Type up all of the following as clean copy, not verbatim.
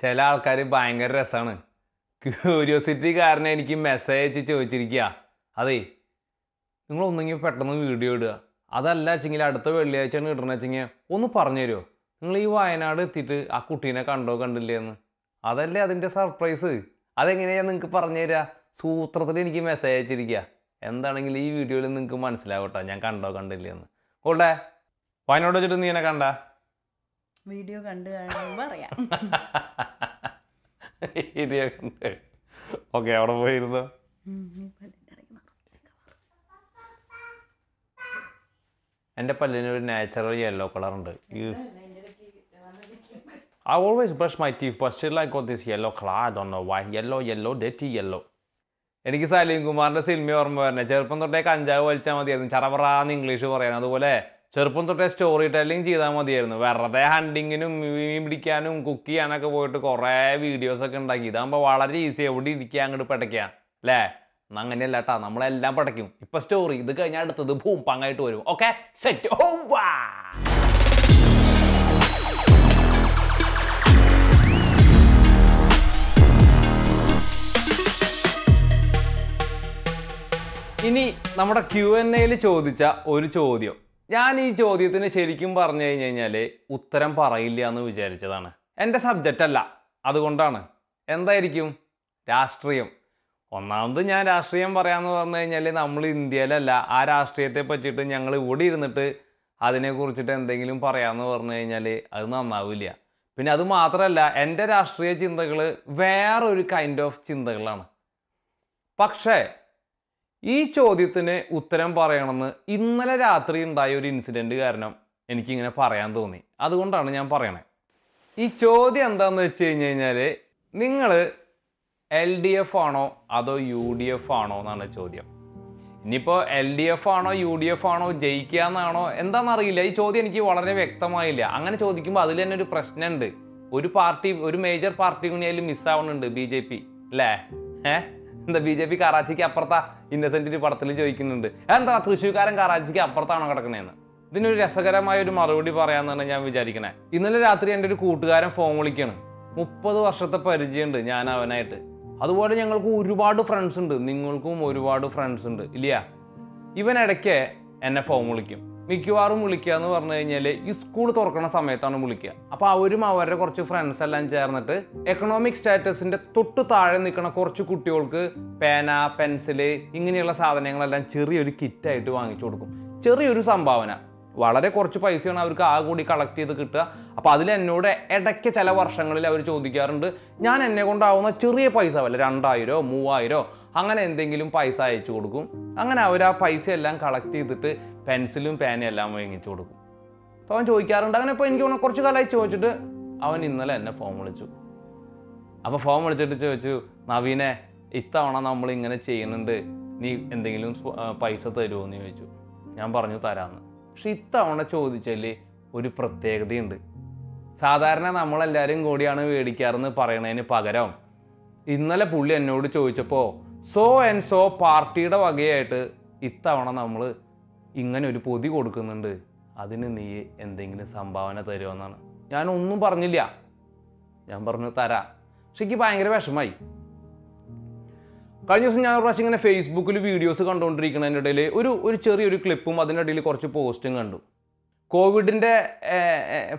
ചില ആൾക്കാർ ഭയങ്കര രസമാണ്. ക്യൂരിയോസിറ്റി കാരണം എനിക്ക് മെസ്സേജ് ചോദിച്ചിരിക്കുക. അതെ, നിങ്ങളൊന്നെങ്കിൽ പെട്ടെന്ന് വീഡിയോ ഇടുക, അതല്ല വെച്ചെങ്കിൽ അടുത്ത വെള്ളിയാഴ്ചയാണ് ഇടണം വെച്ചെങ്കിൽ ഒന്ന് പറഞ്ഞു തരുമോ നിങ്ങൾ ഈ വയനാട് എത്തിയിട്ട് ആ കുട്ടീനെ കണ്ടോ കണ്ടില്ലേന്ന്? അതല്ലേ അതിൻ്റെ സർപ്രൈസ്. അതെങ്ങനെയാണ് നിങ്ങൾക്ക് പറഞ്ഞു തരിക? സൂത്രത്തിൽ എനിക്ക് മെസ്സേജ് അയച്ചിരിക്കുക. എന്താണെങ്കിലും ഈ വീഡിയോയിൽ നിങ്ങൾക്ക് മനസ്സിലാവട്ടെ ഞാൻ കണ്ടോ കണ്ടില്ലേന്ന്. ഓൾഡേ, വയനാട് വെച്ചിട്ട് നീ എന്നെ കണ്ട വീഡിയോ കണ്ടു പറയാം. വീഡിയോ കണ്ട് ഓക്കെ, അവിടെ പോയിരുന്നു. എൻ്റെ പല്ലിന് ഒരു നാച്ചുറൽ യെല്ലോ കളറുണ്ട്. I always brush my teeth, but still I got this yellow color. I don't know why. Yellow, dirty yellow. എനിക്ക് സലീം കുമാറിൻ്റെ സിനിമ ഓർമ്മ വരുന്നത്. ചെറുപ്പം തൊട്ടേ കഞ്ചാവ് വലിച്ചാൽ മതിയായിരുന്നു, ചറപറാന്ന് ഇംഗ്ലീഷ് പറയുന്നത്. അതുപോലെ ചെറുപ്പം തൊട്ടേ സ്റ്റോറി ടെല്ലിങ് ചെയ്താൽ മതിയായിരുന്നു. വെറുതെ ഹണ്ടിങ്ങിനും മീൻ പിടിക്കാനും കുക്ക് ചെയ്യാനൊക്കെ പോയിട്ട് കുറേ വീഡിയോസൊക്കെ ഉണ്ടാക്കി. ഇതാകുമ്പോൾ വളരെ ഈസി, എവിടെ ഇരിക്കുക അങ്ങോട്ട് പടയ്ക്കാം അല്ലേ? അങ്ങനെയല്ല കേട്ടാ, നമ്മളെല്ലാം പടയ്ക്കും. ഇപ്പം സ്റ്റോറി, ഇത് കഴിഞ്ഞാൽ അടുത്തത് ഭൂം പങ്ങായിട്ട് വരും. ഓക്കെ, സെറ്റ് ഓവാ. ഇനി നമ്മുടെ Q&Aയിൽ ചോദിച്ച ഒരു ചോദ്യം. ഞാൻ ഈ ചോദ്യത്തിന് ശരിക്കും പറഞ്ഞു കഴിഞ്ഞു കഴിഞ്ഞാൽ ഉത്തരം പറയില്ല എന്ന് വിചാരിച്ചതാണ്. എൻ്റെ സബ്ജക്റ്റ് അല്ല, അതുകൊണ്ടാണ്. എന്തായിരിക്കും? രാഷ്ട്രീയം. ഒന്നാമത് ഞാൻ രാഷ്ട്രീയം പറയാമെന്ന് പറഞ്ഞു കഴിഞ്ഞാൽ നമ്മൾ ഇന്ത്യയിലല്ല, ആ രാഷ്ട്രീയത്തെ പറ്റിയിട്ട് ഞങ്ങൾ ഇവിടെ ഇരുന്നിട്ട് അതിനെക്കുറിച്ചിട്ട് എന്തെങ്കിലും പറയാമെന്ന് പറഞ്ഞു കഴിഞ്ഞാൽ അത് നന്നാവില്ല. പിന്നെ അത് മാത്രമല്ല, എൻ്റെ രാഷ്ട്രീയ ചിന്തകൾ വേറൊരു കൈൻഡ് ഓഫ് ചിന്തകളാണ്. പക്ഷേ ഈ ചോദ്യത്തിന് ഉത്തരം പറയണമെന്ന് ഇന്നലെ രാത്രി ഉണ്ടായ ഒരു ഇൻസിഡൻറ്റ് കാരണം എനിക്കിങ്ങനെ പറയാൻ തോന്നി. അതുകൊണ്ടാണ് ഞാൻ പറയണത്. ഈ ചോദ്യം എന്താണെന്ന് വെച്ച് കഴിഞ്ഞ് കഴിഞ്ഞാൽ, നിങ്ങൾ LDF ആണോ അതോ UDF ആണോ എന്നാണ് ചോദ്യം. ഇനിയിപ്പോൾ LDF ആണോ UDF ആണോ ജയിക്കുക എന്നാണോ എന്താണെന്നറിയില്ല. ഈ ചോദ്യം എനിക്ക് വളരെ വ്യക്തമായില്ല. അങ്ങനെ ചോദിക്കുമ്പോൾ അതിൽ തന്നെ ഒരു പ്രശ്നമുണ്ട്. ഒരു പാർട്ടി, ഒരു മേജർ പാർട്ടി കൂടി അതിൽ മിസ്സാവുന്നുണ്ട്, BJP അല്ലേ? എന്താ BJP കറാച്ചിക്ക് അപ്പുറത്താ ഇന്നസെൻറ്റിൻ്റെ പടത്തിൽ ചോദിക്കുന്നുണ്ട്, എന്താ തൃശ്ശൂർക്കാരൻ കറാച്ചിക്ക് അപ്പുറത്താണോ കിടക്കണേന്ന്. ഇതിനൊരു രസകരമായ ഒരു മറുപടി പറയാമെന്നാണ് ഞാൻ വിചാരിക്കണേ. ഇന്നലെ രാത്രി എൻ്റെ ഒരു കൂട്ടുകാരൻ ഫോൺ വിളിക്കുകയാണ്. 30 വർഷത്തെ പരിചയമുണ്ട് ഞാൻ അവനായിട്ട്. അതുപോലെ ഞങ്ങൾക്ക് ഒരുപാട് ഫ്രണ്ട്സ് ഉണ്ട്, നിങ്ങൾക്കും ഒരുപാട് ഫ്രണ്ട്സ് ഉണ്ട് ഇല്ല. ഇവൻ ഇടയ്ക്ക് എന്നെ ഫോൺ വിളിക്കും. മിക്കവാറും വിളിക്കുക എന്ന് പറഞ്ഞു കഴിഞ്ഞാൽ ഈ സ്കൂൾ തുറക്കണ സമയത്താണ് വിളിക്കുക. അപ്പോൾ അവരും അവരുടെ കുറച്ച് ഫ്രണ്ട്സ് എല്ലാം ചേർന്നിട്ട് എക്കണോമിക് സ്റ്റാറ്റസിൻ്റെ തൊട്ട് താഴെ നിൽക്കുന്ന കുറച്ച് കുട്ടികൾക്ക് പേന, പെൻസില്, ഇങ്ങനെയുള്ള സാധനങ്ങളെല്ലാം ചെറിയൊരു കിറ്റായിട്ട് വാങ്ങിച്ചു കൊടുക്കും. ചെറിയൊരു സംഭാവന, വളരെ കുറച്ച് പൈസയാണ് അവർക്ക് ആ കൂടി കളക്ട് ചെയ്ത് കിട്ടുക. അപ്പോൾ അതിൽ എന്നോട് ഇടയ്ക്ക് ചില വർഷങ്ങളിൽ അവർ ചോദിക്കാറുണ്ട്, ഞാൻ എന്നെ കൊണ്ടാവുന്ന ചെറിയ പൈസ വല്ല 2000 3000 അങ്ങനെ എന്തെങ്കിലും പൈസ അയച്ചു കൊടുക്കും. അങ്ങനെ അവർ ആ പൈസ എല്ലാം കളക്ട് ചെയ്തിട്ട് പെൻസിലും പേനയും എല്ലാം വാങ്ങിച്ചു കൊടുക്കും. അപ്പോൾ അവൻ ചോദിക്കാറുണ്ട്. അങ്ങനെ ഇപ്പോൾ എനിക്ക് കുറച്ച് കാലമായി ചോദിച്ചിട്ട് അവൻ ഇന്നലെ എന്നെ ഫോൺ വിളിച്ചു. അപ്പോൾ ഫോൺ വിളിച്ചിട്ട് ചോദിച്ചു, നവീനെ ഇത്തവണ നമ്മൾ ഇങ്ങനെ ചെയ്യുന്നുണ്ട്, നീ എന്തെങ്കിലും പൈസ തരുമോ എന്ന് ചോദിച്ചു. ഞാൻ പറഞ്ഞു തരാമെന്ന്. പക്ഷെ ഇത്തവണ ചോദിച്ചാൽ ഒരു പ്രത്യേകതയുണ്ട്. സാധാരണ നമ്മളെല്ലാവരും കൂടിയാണ് മേടിക്കാറെന്ന് പറയണതിന് പകരം ഇന്നലെ പുള്ളി എന്നോട് ചോദിച്ചപ്പോൾ സോ ആൻഡ് സോ പാർട്ടിയുടെ വകയായിട്ട് ഇത്തവണ നമ്മൾ ഇങ്ങനെ ഒരു പൊതി കൊടുക്കുന്നുണ്ട്, അതിന് നീ എന്തെങ്കിലും സംഭാവന തരുമെന്നാണ്. ഞാനൊന്നും പറഞ്ഞില്ല. ഞാൻ പറഞ്ഞു തരാം. പക്ഷെ എനിക്ക് ഭയങ്കര വിഷമായി. കഴിഞ്ഞ ദിവസം ഞാൻ ഒരു പ്രാവശ്യം ഇങ്ങനെ ഫേസ്ബുക്കിൽ വീഡിയോസ് കണ്ടുകൊണ്ടിരിക്കുന്നതിൻ്റെ ഇടയിൽ ഒരു ചെറിയൊരു ക്ലിപ്പും അതിനിടയിൽ കുറച്ച് പോസ്റ്റും കണ്ടു. കോവിഡിൻ്റെ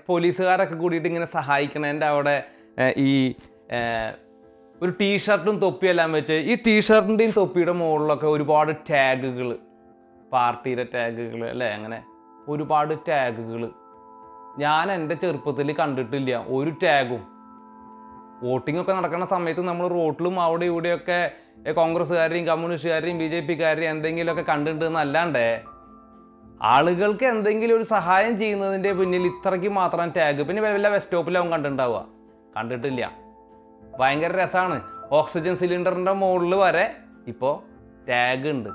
പോലീസുകാരൊക്കെ കൂടിയിട്ട് ഇങ്ങനെ സഹായിക്കണതിൻ്റെ അവിടെ ഈ ഒരു ടീഷർട്ടും തൊപ്പിയെല്ലാം വെച്ച് ഈ ടീഷർട്ടിൻ്റെയും തൊപ്പിയുടെ മുകളിലൊക്കെ ഒരുപാട് ടാഗുകൾ, പാർട്ടിയുടെ ടാഗുകൾ അല്ലേ, അങ്ങനെ ഒരുപാട് ടാഗുകൾ. ഞാൻ എൻ്റെ ചെറുപ്പത്തിൽ കണ്ടിട്ടില്ല ഒരു ടാഗും. വോട്ടിങ്ങൊക്കെ നടക്കുന്ന സമയത്ത് നമ്മൾ റോട്ടിലും അവിടെ ഇവിടെയൊക്കെ കോൺഗ്രസ്സുകാരെയും കമ്മ്യൂണിസ്റ്റുകാരെയും BJPക്കാരെയും എന്തെങ്കിലുമൊക്കെ കണ്ടിട്ടുണ്ടെന്നല്ലാണ്ട് ആളുകൾക്ക് എന്തെങ്കിലും ഒരു സഹായം ചെയ്യുന്നതിൻ്റെ പിന്നിൽ ഇത്രയ്ക്ക് മാത്രം ടാഗ്. പിന്നെ വല്ല ബസ് സ്റ്റോപ്പിലാവും കണ്ടിട്ടുണ്ടാവുക. കണ്ടിട്ടില്ല. ഭയങ്കര രസമാണ്. ഓക്സിജൻ സിലിണ്ടറിൻ്റെ മുകളിൽ വരെ ഇപ്പോൾ ടാഗ് ഉണ്ട്.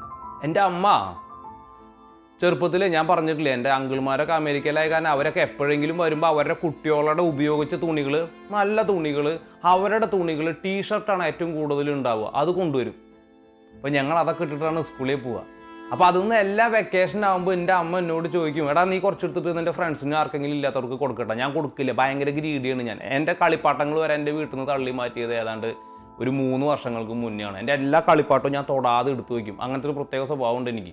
എൻ്റെ അമ്മ ചെറുപ്പത്തിൽ, ഞാൻ പറഞ്ഞിട്ടില്ല, എൻ്റെ അങ്കിൾമാരൊക്കെ അമേരിക്കയിലായ കാരണം അവരൊക്കെ എപ്പോഴെങ്കിലും വരുമ്പോൾ അവരുടെ കുട്ടികളുടെ ഉപയോഗിച്ച തുണികൾ, നല്ല തുണികൾ, അവരുടെ തുണികൾ, ടീഷർട്ടാണ് ഏറ്റവും കൂടുതൽ ഉണ്ടാവുക, അത് കൊണ്ടുവരും. അപ്പോൾ ഞങ്ങൾ അതൊക്കെ ഇട്ടിട്ടാണ് സ്കൂളിൽ പോവുക. അപ്പോൾ അതൊന്നും എല്ലാ വെക്കേഷൻ ആകുമ്പോൾ എൻ്റെ അമ്മ എന്നോട് ചോദിക്കും, എടാ നീ കുറച്ചെടുത്തിട്ട് നിൻ്റെ ഫ്രണ്ട്സിനും ആർക്കെങ്കിലും ഇല്ലാത്തവർക്ക് കൊടുക്കട്ടെ. ഞാൻ കൊടുക്കില്ല, ഭയങ്കര ഗ്രീഡിയാണ് ഞാൻ. എൻ്റെ കളിപ്പാട്ടങ്ങൾ വരെ എൻ്റെ വീട്ടിൽ നിന്ന് തള്ളി മാറ്റിയത് ഏതാണ്ട് ഒരു 3 വർഷങ്ങൾക്ക് മുന്നെയാണ്. എൻ്റെ എല്ലാ കളിപ്പാട്ടവും ഞാൻ തൊടാതെ എടുത്തു വയ്ക്കും. അങ്ങനത്തെ ഒരു പ്രത്യേക സ്വഭാവം ഉണ്ട് എനിക്ക്.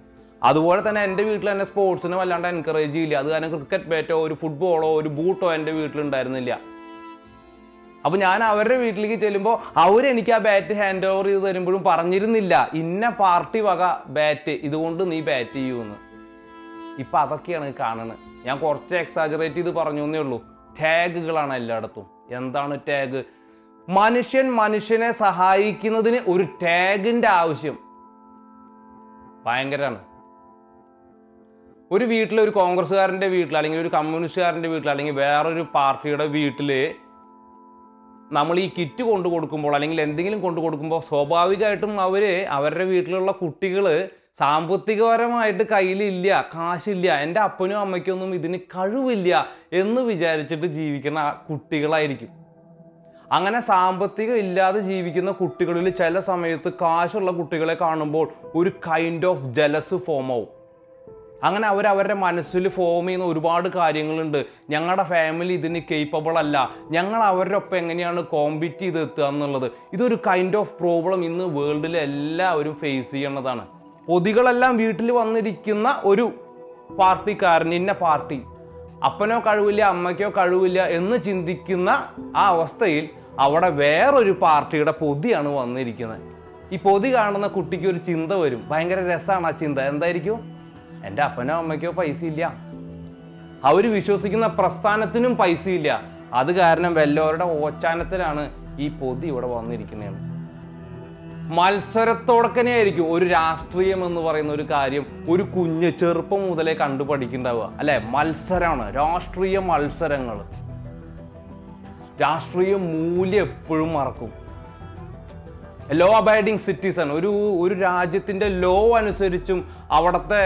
അതുപോലെ തന്നെ എൻ്റെ വീട്ടിൽ തന്നെ സ്പോർട്സിന് വല്ലാണ്ട് എൻകറേജ് ചെയ്യില്ല. അത് കാരണം ക്രിക്കറ്റ് ബാറ്റോ ഒരു ഫുട്ബോളോ ഒരു ബൂട്ടോ എൻ്റെ വീട്ടിലുണ്ടായിരുന്നില്ല. അപ്പോൾ ഞാൻ അവരുടെ വീട്ടിലേക്ക് ചെല്ലുമ്പോൾ അവരെനിക്ക് ആ ബാറ്റ് ഹാൻഡ് ഓവർ ചെയ്ത് തരുമ്പോഴും പറഞ്ഞിരുന്നില്ല ഇന്ന പാർട്ടി വക ബാറ്റ്, ഇതുകൊണ്ട് നീ ബാറ്റ് ചെയ്യുമെന്ന്. ഇപ്പം അതൊക്കെയാണ് കാണുന്നത്. ഞാൻ കുറച്ച് എക്സാജറേറ്റ് ചെയ്ത് പറഞ്ഞു എന്നേ ഉള്ളൂ. ടാഗുകളാണ് എല്ലായിടത്തും. എന്താണ് ടാഗ്? മനുഷ്യൻ മനുഷ്യനെ സഹായിക്കുന്നതിന് ഒരു ടാഗിൻ്റെ ആവശ്യം ഭയങ്കരമാണ്. ഒരു വീട്ടിൽ, ഒരു കോൺഗ്രസ്സുകാരൻ്റെ വീട്ടിൽ അല്ലെങ്കിൽ ഒരു കമ്മ്യൂണിസ്റ്റുകാരൻ്റെ വീട്ടിൽ അല്ലെങ്കിൽ വേറൊരു പാർട്ടിയുടെ വീട്ടിൽ നമ്മൾ ഈ കിറ്റ് കൊണ്ടു കൊടുക്കുമ്പോൾ അല്ലെങ്കിൽ എന്തെങ്കിലും കൊണ്ടു കൊടുക്കുമ്പോൾ സ്വാഭാവികമായിട്ടും അവർ അവരുടെ വീട്ടിലുള്ള കുട്ടികൾ സാമ്പത്തികപരമായിട്ട് കയ്യിലില്ല, കാശില്ല, എൻ്റെ അപ്പനും അമ്മയ്ക്കൊന്നും ഇതിന് കഴിവില്ല എന്ന് വിചാരിച്ചിട്ട് ജീവിക്കുന്ന കുട്ടികളായിരിക്കും. അങ്ങനെ സാമ്പത്തികം ഇല്ലാതെ ജീവിക്കുന്ന കുട്ടികളിൽ ചില സമയത്ത് കാശുള്ള കുട്ടികളെ കാണുമ്പോൾ ഒരു കൈൻഡ് ഓഫ് ജലസ് ഫോം ആവും. അങ്ങനെ അവരവരുടെ മനസ്സിൽ ഫോം ചെയ്യുന്ന ഒരുപാട് കാര്യങ്ങളുണ്ട്. ഞങ്ങളുടെ ഫാമിലി ഇതിന് കേപ്പബിൾ അല്ല, ഞങ്ങൾ അവരുടെ ഒപ്പം എങ്ങനെയാണ് കോമ്പീറ്റ് ചെയ്തെത്തുക എന്നുള്ളത്. ഇതൊരു കൈൻഡ് ഓഫ് പ്രോബ്ലം ഇന്ന് വേൾഡിൽ എല്ലാവരും ഫേസ് ചെയ്യുന്നതാണ്. പൊതികളെല്ലാം വീട്ടിൽ വന്നിരിക്കുന്ന ഒരു പാർട്ടിക്കാരൻ, ഇന്ന പാർട്ടി, അപ്പനോ കഴിവില്ല അമ്മയ്ക്കോ കഴിവില്ല എന്ന് ചിന്തിക്കുന്ന ആ അവസ്ഥയിൽ അവിടെ വേറൊരു പാർട്ടിയുടെ പൊതിയാണ് വന്നിരിക്കുന്നത്. ഈ പൊതി കാണുന്ന കുട്ടിക്ക് ഒരു ചിന്ത വരും. ഭയങ്കര രസമാണ് ആ ചിന്ത. എന്തായിരിക്കും? എൻ്റെ അപ്പനോ അമ്മയ്ക്കോ പൈസ ഇല്ല, അവർ വിശ്വസിക്കുന്ന പ്രസ്ഥാനത്തിനും പൈസ ഇല്ല, അത് കാരണം വല്ലവരുടെ ഓച്ചാനത്തിലാണ് ഈ പൊതി ഇവിടെ വന്നിരിക്കുന്നത്. മത്സരത്തോടക്കനെയായിരിക്കും ഒരു രാഷ്ട്രീയം എന്ന് പറയുന്ന ഒരു കാര്യം ഒരു കുഞ്ഞ് ചെറുപ്പം മുതലേ കണ്ടു പഠിക്കണ്ടാവുക, അല്ലെ? മത്സരമാണ്, രാഷ്ട്രീയ മത്സരങ്ങൾ. രാഷ്ട്രീയ മൂല്യം എപ്പോഴും മറക്കും. ലോ അബൈഡിങ് സിറ്റിസൺ, ഒരു രാജ്യത്തിൻ്റെ ലോ അനുസരിച്ചും അവിടുത്തെ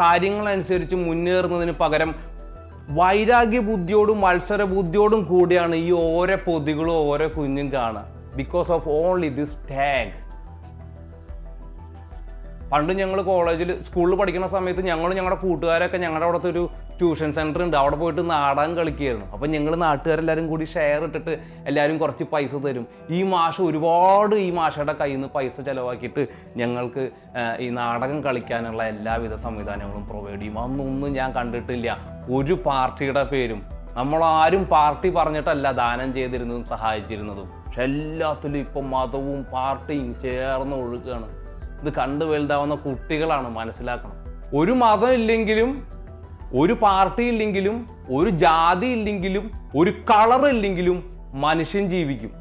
കാര്യങ്ങളനുസരിച്ചും മുന്നേറുന്നതിന് പകരം വൈരാഗ്യ ബുദ്ധിയോടും മത്സര ബുദ്ധിയോടും കൂടിയാണ് ഈ ഓരോ പൊതികളും ഓരോ കുഞ്ഞും കാണുക. Because of only this tag. പണ്ട് ഞങ്ങൾ കോളേജിൽ സ്കൂളിൽ പഠിക്കുന്ന സമയത്ത് ഞങ്ങളും ഞങ്ങളുടെ കൂട്ടുകാരൊക്കെ ഞങ്ങളുടെ അവിടുത്തെ ഒരു ട്യൂഷൻ സെൻ്റർ ഉണ്ട്, അവിടെ പോയിട്ട് നാടകം കളിക്കുകയായിരുന്നു. അപ്പം ഞങ്ങൾ നാട്ടുകാരെല്ലാവരും കൂടി ഷെയർ ഇട്ടിട്ട് എല്ലാവരും കുറച്ച് പൈസ തരും. ഈ മാഷ് ഒരുപാട് ഈ മാഷയുടെ കയ്യിൽ നിന്ന് പൈസ ചിലവാക്കിയിട്ട് ഞങ്ങൾക്ക് ഈ നാടകം കളിക്കാനുള്ള എല്ലാവിധ സംവിധാനങ്ങളും പ്രൊവൈഡ് ചെയ്യും. അന്നൊന്നും ഞാൻ കണ്ടിട്ടില്ല ഒരു പാർട്ടിയുടെ പേരും. നമ്മളാരും പാർട്ടി പറഞ്ഞിട്ടല്ല ദാനം ചെയ്തിരുന്നതും സഹായിച്ചിരുന്നതും. പക്ഷെ എല്ലാത്തിലും ഇപ്പം മതവും പാർട്ടിയും ചേർന്ന് ഒഴുകുകയാണ്. ഇത് കണ്ടു വലുതാവുന്ന കുട്ടികളാണ് മനസ്സിലാക്കണം. ഒരു മതം ഇല്ലെങ്കിലും, ഒരു പാർട്ടി ഇല്ലെങ്കിലും, ഒരു ജാതി ഇല്ലെങ്കിലും, ഒരു കളർ ഇല്ലെങ്കിലും മനുഷ്യൻ ജീവിക്കും.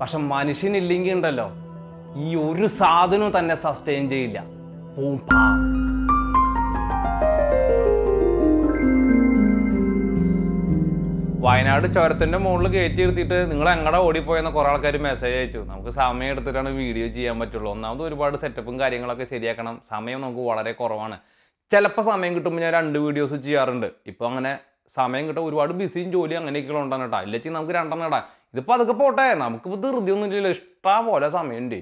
പക്ഷെ മനുഷ്യനില്ലെങ്കിൽ ഉണ്ടല്ലോ ഈ ഒരു സാധനവും തന്നെ സസ്റ്റെയിൻ ചെയ്യില്ല. വയനാട് ചുരത്തിൻ്റെ മുകളിൽ കയറ്റി നിർത്തിയിട്ട് നിങ്ങൾ എങ്ങടെ ഓടിപ്പോയെന്ന് കുറേ ആൾക്കാർ മെസ്സേജ് അയച്ചു. നമുക്ക് സമയം എടുത്തിട്ടാണ് വീഡിയോ ചെയ്യാൻ പറ്റുള്ളൂ. ഒന്നാമത് ഒരുപാട് സെറ്റപ്പും കാര്യങ്ങളൊക്കെ ശരിയാക്കണം. സമയം നമുക്ക് വളരെ കുറവാണ്. ചിലപ്പോൾ സമയം കിട്ടുമ്പോൾ ഞാൻ 2 വീഡിയോസ് ചെയ്യാറുണ്ട്. ഇപ്പോൾ അങ്ങനെ സമയം കിട്ടും. ഒരുപാട് ബിസിയും ജോലിയും അങ്ങനെയൊക്കെയുള്ള ഉണ്ടാകും കേട്ടോ. ഇല്ല ചെയ്യും, നമുക്ക് 2 ഇടാം. ഇതിപ്പോൾ അതൊക്കെ പോട്ടെ, നമുക്കിപ്പോൾ ധൃതിയൊന്നും ഇല്ലല്ലോ, ഇഷ്ടംപോലെ സമയമുണ്ട്.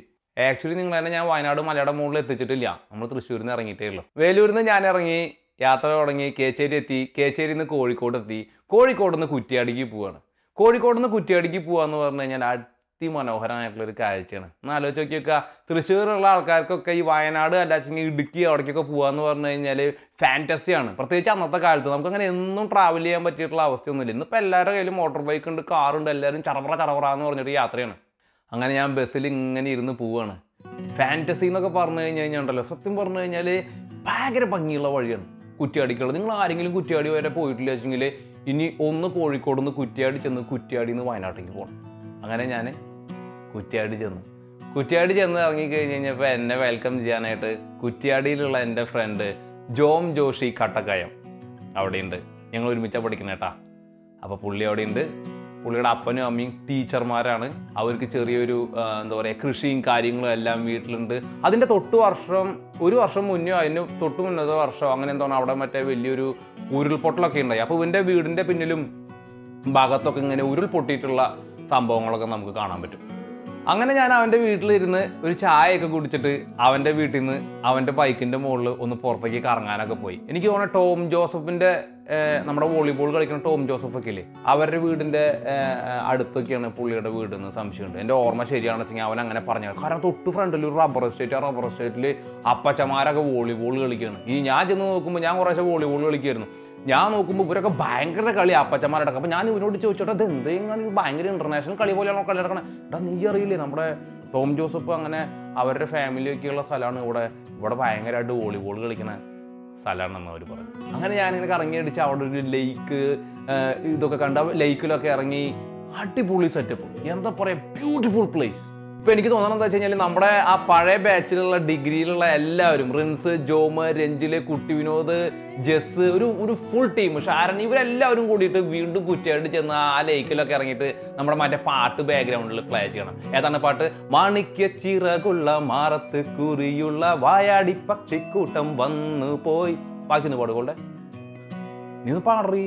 ആക്ച്വലി നിങ്ങൾ തന്നെ ഞാൻ വയനാട് മലയുടെ മുകളിൽ എത്തിച്ചിട്ടില്ല. നമ്മൾ തൃശ്ശൂരിൽ നിന്ന് ഇറങ്ങിയിട്ടേ ഉള്ളൂ. വേലൂരിൽ നിന്ന് ഞാൻ ഇറങ്ങി യാത്ര തുടങ്ങി, കേച്ചേരി എത്തി, കേച്ചേരിയിൽ നിന്ന് കോഴിക്കോട് എത്തി, കോഴിക്കോട് നിന്ന് കുറ്റിയാടിക്ക് പോവാണ്. കോഴിക്കോട് നിന്ന് കുറ്റിയാടിക്ക് പോകാന്ന് പറഞ്ഞു കഴിഞ്ഞാൽ അതിമനോഹരമായിട്ടുള്ളൊരു കാഴ്ചയാണ്. ഒന്ന് ആലോചിച്ച് നോക്കി വെക്കുക. തൃശ്ശൂരുള്ള ആൾക്കാർക്കൊക്കെ ഈ വയനാട് അല്ലാച്ചെങ്കിൽ ഇടുക്കി അവിടേക്കൊക്കെ പോകാമെന്ന് പറഞ്ഞു കഴിഞ്ഞാൽ ഫാൻറ്റസിയാണ്. പ്രത്യേകിച്ച് അന്നത്തെ കാലത്ത് നമുക്കങ്ങനെ എന്നും ട്രാവൽ ചെയ്യാൻ പറ്റിയിട്ടുള്ള അവസ്ഥയൊന്നുമില്ല. ഇന്നിപ്പോൾ എല്ലാവരുടെ കയ്യിലും മോട്ടോർ ബൈക്ക് ഉണ്ട്, കാറുണ്ട്, എല്ലാവരും ചറവറ ചറവറാന്ന് പറഞ്ഞിട്ട് യാത്രയാണ്. അങ്ങനെ ഞാൻ ബസ്സിൽ ഇങ്ങനെ ഇരുന്ന് പോവുകയാണ്. ഫാൻറ്റസി എന്നൊക്കെ പറഞ്ഞു കഴിഞ്ഞ് കഴിഞ്ഞാൽ ഉണ്ടല്ലോ, സത്യം പറഞ്ഞു കഴിഞ്ഞാൽ ഭയങ്കര ഭംഗിയുള്ള വഴിയാണ് കുറ്റിയാടിക്കുള്ളത്. നിങ്ങൾ ആരെങ്കിലും കുറ്റിയാടി വരെ പോയിട്ടില്ല വെച്ചെങ്കിൽ ഇനി ഒന്ന് കോഴിക്കോട് നിന്ന് കുറ്റിയാടി ചെന്ന് കുറ്റിയാടിയിൽ നിന്ന് വയനാട്ടിലേക്ക് പോകണം. അങ്ങനെ ഞാൻ കുറ്റിയാടി ചെന്ന് ഇറങ്ങിക്കഴിഞ്ഞ് കഴിഞ്ഞപ്പോൾ എന്നെ വെൽക്കം ചെയ്യാനായിട്ട് കുറ്റിയാടിയിലുള്ള എൻ്റെ ഫ്രണ്ട് ജോം ജോഷി കട്ടക്കയം, അവിടെ ഉണ്ട്. ഞങ്ങൾ ഒരുമിച്ചാ പഠിക്കുന്നത് കേട്ടാ. അപ്പോൾ പുള്ളി അവിടെ ഉണ്ട്. പുള്ളിയുടെ അപ്പനും അമ്മയും ടീച്ചർമാരാണ്. അവർക്ക് ചെറിയൊരു എന്താ പറയുക കൃഷിയും കാര്യങ്ങളും എല്ലാം വീട്ടിലുണ്ട്. അതിൻ്റെ ഒരു വർഷം മുന്നോ അതിന് തൊട്ട് മുന്നത്തെ വർഷം അങ്ങനെ എന്താണ് അവിടെ മറ്റേ വലിയൊരു ഉരുൾപൊട്ടലൊക്കെ ഉണ്ടായി. അപ്പോൾ ഇവൻ്റെ വീടിൻ്റെ പിന്നിലും ഭാഗത്തൊക്കെ ഇങ്ങനെ ഉരുൾപൊട്ടിയിട്ടുള്ള സംഭവങ്ങളൊക്കെ നമുക്ക് കാണാൻ പറ്റും. അങ്ങനെ ഞാൻ അവൻ്റെ വീട്ടിലിരുന്ന് ഒരു ചായയൊക്കെ കുടിച്ചിട്ട് അവൻ്റെ വീട്ടിൽ നിന്ന് അവൻ്റെ ബൈക്കിൻ്റെ മുകളിൽ ഒന്ന് പുറത്തേക്ക് കറങ്ങാനൊക്കെ പോയി. എനിക്ക് തോന്നുന്നു ടോം ജോസഫിൻ്റെ നമ്മുടെ വോളിബോൾ കളിക്കുന്ന ടോം ജോസഫൊക്കെ ഇല്ലേ, അവരുടെ വീടിൻ്റെ അടുത്തൊക്കെയാണ് പുള്ളിയുടെ വീട് എന്ന് സംശയമുണ്ട്. എൻ്റെ ഓർമ്മ ശരിയാണെന്ന് വെച്ചാൽ അവൻ അങ്ങനെ പറഞ്ഞു. കാരണം തൊട്ട് ഫ്രണ്ടിൽ ഒരു റബ്ബർ എസ്റ്റേറ്റിൽ അപ്പച്ചമാരൊക്കെ വോളിബോൾ കളിക്കുകയാണ്. ഈ ഞാൻ ചെന്ന് നോക്കുമ്പോൾ, ഞാൻ കുറേശ്ശെ വോളിബോൾ കളിക്കുമായിരുന്നു, ഞാൻ നോക്കുമ്പോൾ ഇവരൊക്കെ ഭയങ്കര കളി അപ്പച്ചന്മാരടക്കം. അപ്പോൾ ഞാൻ ഇവനോട് ചോദിച്ചോട്ടെ, അത് എന്തെങ്കിലും നീ ഭയങ്കര ഇൻ്റർനാഷണൽ കളി പോലെയാണോ കളി നടക്കണേ? എടാ നീ അറിയില്ലേ, നമ്മുടെ ടോം ജോസഫ് അങ്ങനെ അവരുടെ ഫാമിലിയൊക്കെയുള്ള സ്ഥലമാണ് ഇവിടെ ഭയങ്കരമായിട്ട് വോളിബോൾ കളിക്കണ സ്ഥലമാണെന്ന് അവർ പറഞ്ഞു. അങ്ങനെ ഞാനിങ്ങനെ കറങ്ങി അടിച്ച് അവിടെ ഒരു ലേക്ക് ഇതൊക്കെ കണ്ട് ലേക്കിലൊക്കെ ഇറങ്ങി. അടിപൊളി സെറ്റപ്പ്, എന്താ പറയുക, ബ്യൂട്ടിഫുൾ പ്ലേസ്. ഇപ്പോൾ എനിക്ക് തോന്നണം എന്താ വെച്ച് കഴിഞ്ഞാൽ, നമ്മുടെ ആ പഴയ ബാച്ചിലുള്ള ഡിഗ്രിയിലുള്ള എല്ലാവരും, റിൻസ്, ജോമ, രഞ്ജില്, കുട്ടി വിനോദ്, ജസ്, ഒരു ഫുൾ ടീം, ഷാരൻ, ഇവരെല്ലാവരും കൂടിയിട്ട് വീണ്ടും കുറ്റിയായിട്ട് ചെന്ന് ആ ലേക്കിലൊക്കെ ഇറങ്ങിയിട്ട് നമ്മുടെ മറ്റേ പാട്ട് ബാക്ക്ഗ്രൗണ്ടിൽ പ്ലേ ചെയ്യണം. ഏതാണ് പാട്ട്? മാണിക്യ ചിറകുള്ള മാറത്ത് കുറിയുള്ള വായാടി പക്ഷിക്കൂട്ടം വന്നു പോയി. ബാക്കി പാടുകൊണ്ടേ നീ പാടറി.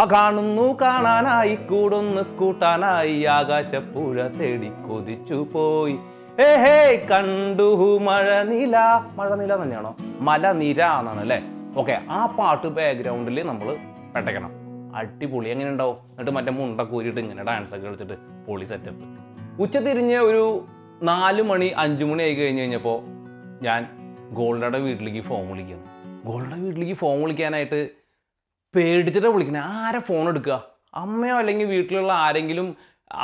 ആ കാണുന്നു കാണാനായി കൂടൊന്ന് കൂട്ടാനായി ആകാശപ്പുഴ തേടി കൊതിച്ചു പോയി. ഏഹേ കണ്ടു മഴനില. മഴനില തന്നെയാണോ? മലനിര എന്നാണ് അല്ലേ? ഓക്കെ, ആ പാട്ട് ബാക്ക്ഗ്രൗണ്ടിൽ നമ്മൾ പെട്ടക്കണം. അടിപൊളി എങ്ങനെ ഉണ്ടാവും? എന്നിട്ട് മറ്റേ മുണ്ടൊക്കെ ഊരിയിട്ട് ഇങ്ങനെ ഡാൻസ് ഒക്കെ കളിച്ചിട്ട് പൊളി സെറ്റപ്പ്. ഉച്ചതിരിഞ്ഞ് ഒരു 4 മണി 5 മണി ആയി കഴിഞ്ഞ് കഴിഞ്ഞപ്പോൾ ഞാൻ ഗോൾഡയുടെ വീട്ടിലേക്ക് ഫോൺ വിളിക്കുന്നു. ഗോൾഡയുടെ വീട്ടിലേക്ക് ഫോൺ വിളിക്കാനായിട്ട് പേടിച്ചിട്ടാണ് വിളിക്കണേ. ആരെ ഫോൺ എടുക്കുക? അമ്മയോ അല്ലെങ്കിൽ വീട്ടിലുള്ള ആരെങ്കിലും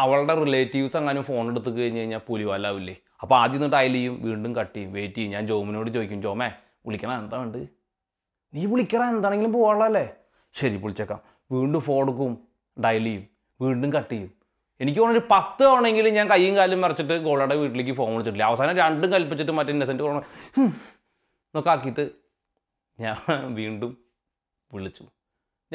അവളുടെ റിലേറ്റീവ്സ് അങ്ങനെ ഫോൺ എടുത്ത് കഴിഞ്ഞ് കഴിഞ്ഞാൽ പുലിവാലാവില്ലേ? അപ്പോൾ ആദ്യം നിന്ന് ഡയൽ ചെയ്യും, വീണ്ടും കട്ട് ചെയ്യും, വെയിറ്റ് ചെയ്യും. ഞാൻ ജോമിനോട് ചോദിക്കും, ജോമേ വിളിക്കണ എന്താ ഉണ്ട്? നീ വിളിക്കണ എന്താണെങ്കിലും പോകാനുള്ളതല്ലേ? ശരി വിളിച്ചേക്കാം. വീണ്ടും ഫോൺ എടുക്കും, ഡയൽ ചെയ്യും, വീണ്ടും കട്ട് ചെയ്യും. എനിക്ക് തോന്നുന്നു 10 തവണയെങ്കിലും ഞാൻ കൈയും കാലും മറച്ചിട്ട് ഗോളയുടെ വീട്ടിലേക്ക് ഫോൺ വിളിച്ചിട്ടില്ല. അവസാനം രണ്ടും കൽപ്പിച്ചിട്ട് മറ്റേ ഇന്നസെൻറ്റ് ഫോൺ എന്നൊക്കെ ആക്കിയിട്ട് ഞാൻ വീണ്ടും വിളിച്ചു.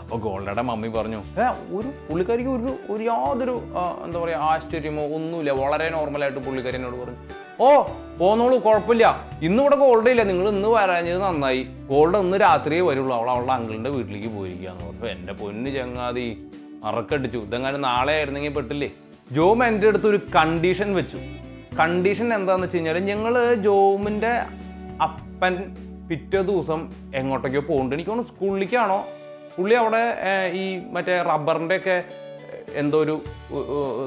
അപ്പോൾ ഗോൾഡയുടെ മമ്മി പറഞ്ഞു, ഒരു പുള്ളിക്കാരിക്ക് ഒരു യാതൊരു എന്താ പറയുക ആശ്ചര്യമോ ഒന്നുമില്ല, വളരെ നോർമലായിട്ട് പുള്ളിക്കാരിനോട് പറഞ്ഞു, ഓ പോന്നോളൂ കുഴപ്പമില്ല, ഇന്നിവിടെ ഗോൾഡ് ഇല്ല, നിങ്ങൾ ഇന്ന് വരാഞ്ഞത് നന്നായി, ഗോൾഡ് ഇന്ന് രാത്രിയേ വരുള്ളൂ, അവൾ അവളുടെ അങ്കിളിൻ്റെ വീട്ടിലേക്ക് പോയിരിക്കുകയെന്ന് പറഞ്ഞു. എൻ്റെ പൊന്ന് ചങ്ങാതി മറക്കടിച്ചു. ഇതെങ്ങാനും നാളെ ആയിരുന്നെങ്കിൽ പെട്ടില്ലേ. ജോം എൻ്റെ അടുത്തൊരു കണ്ടീഷൻ വെച്ചു. കണ്ടീഷൻ എന്താണെന്ന് വെച്ച് കഴിഞ്ഞാൽ, ഞങ്ങൾ ജോമിൻ്റെ അപ്പൻ പിറ്റേ ദിവസം എങ്ങോട്ടേക്കോ പോകുന്നുണ്ട്. എനിക്ക് തോന്നുന്നു സ്കൂളിലേക്കാണോ. പുള്ളി അവിടെ ഈ മറ്റേ റബ്ബറിൻ്റെയൊക്കെ എന്തോ ഒരു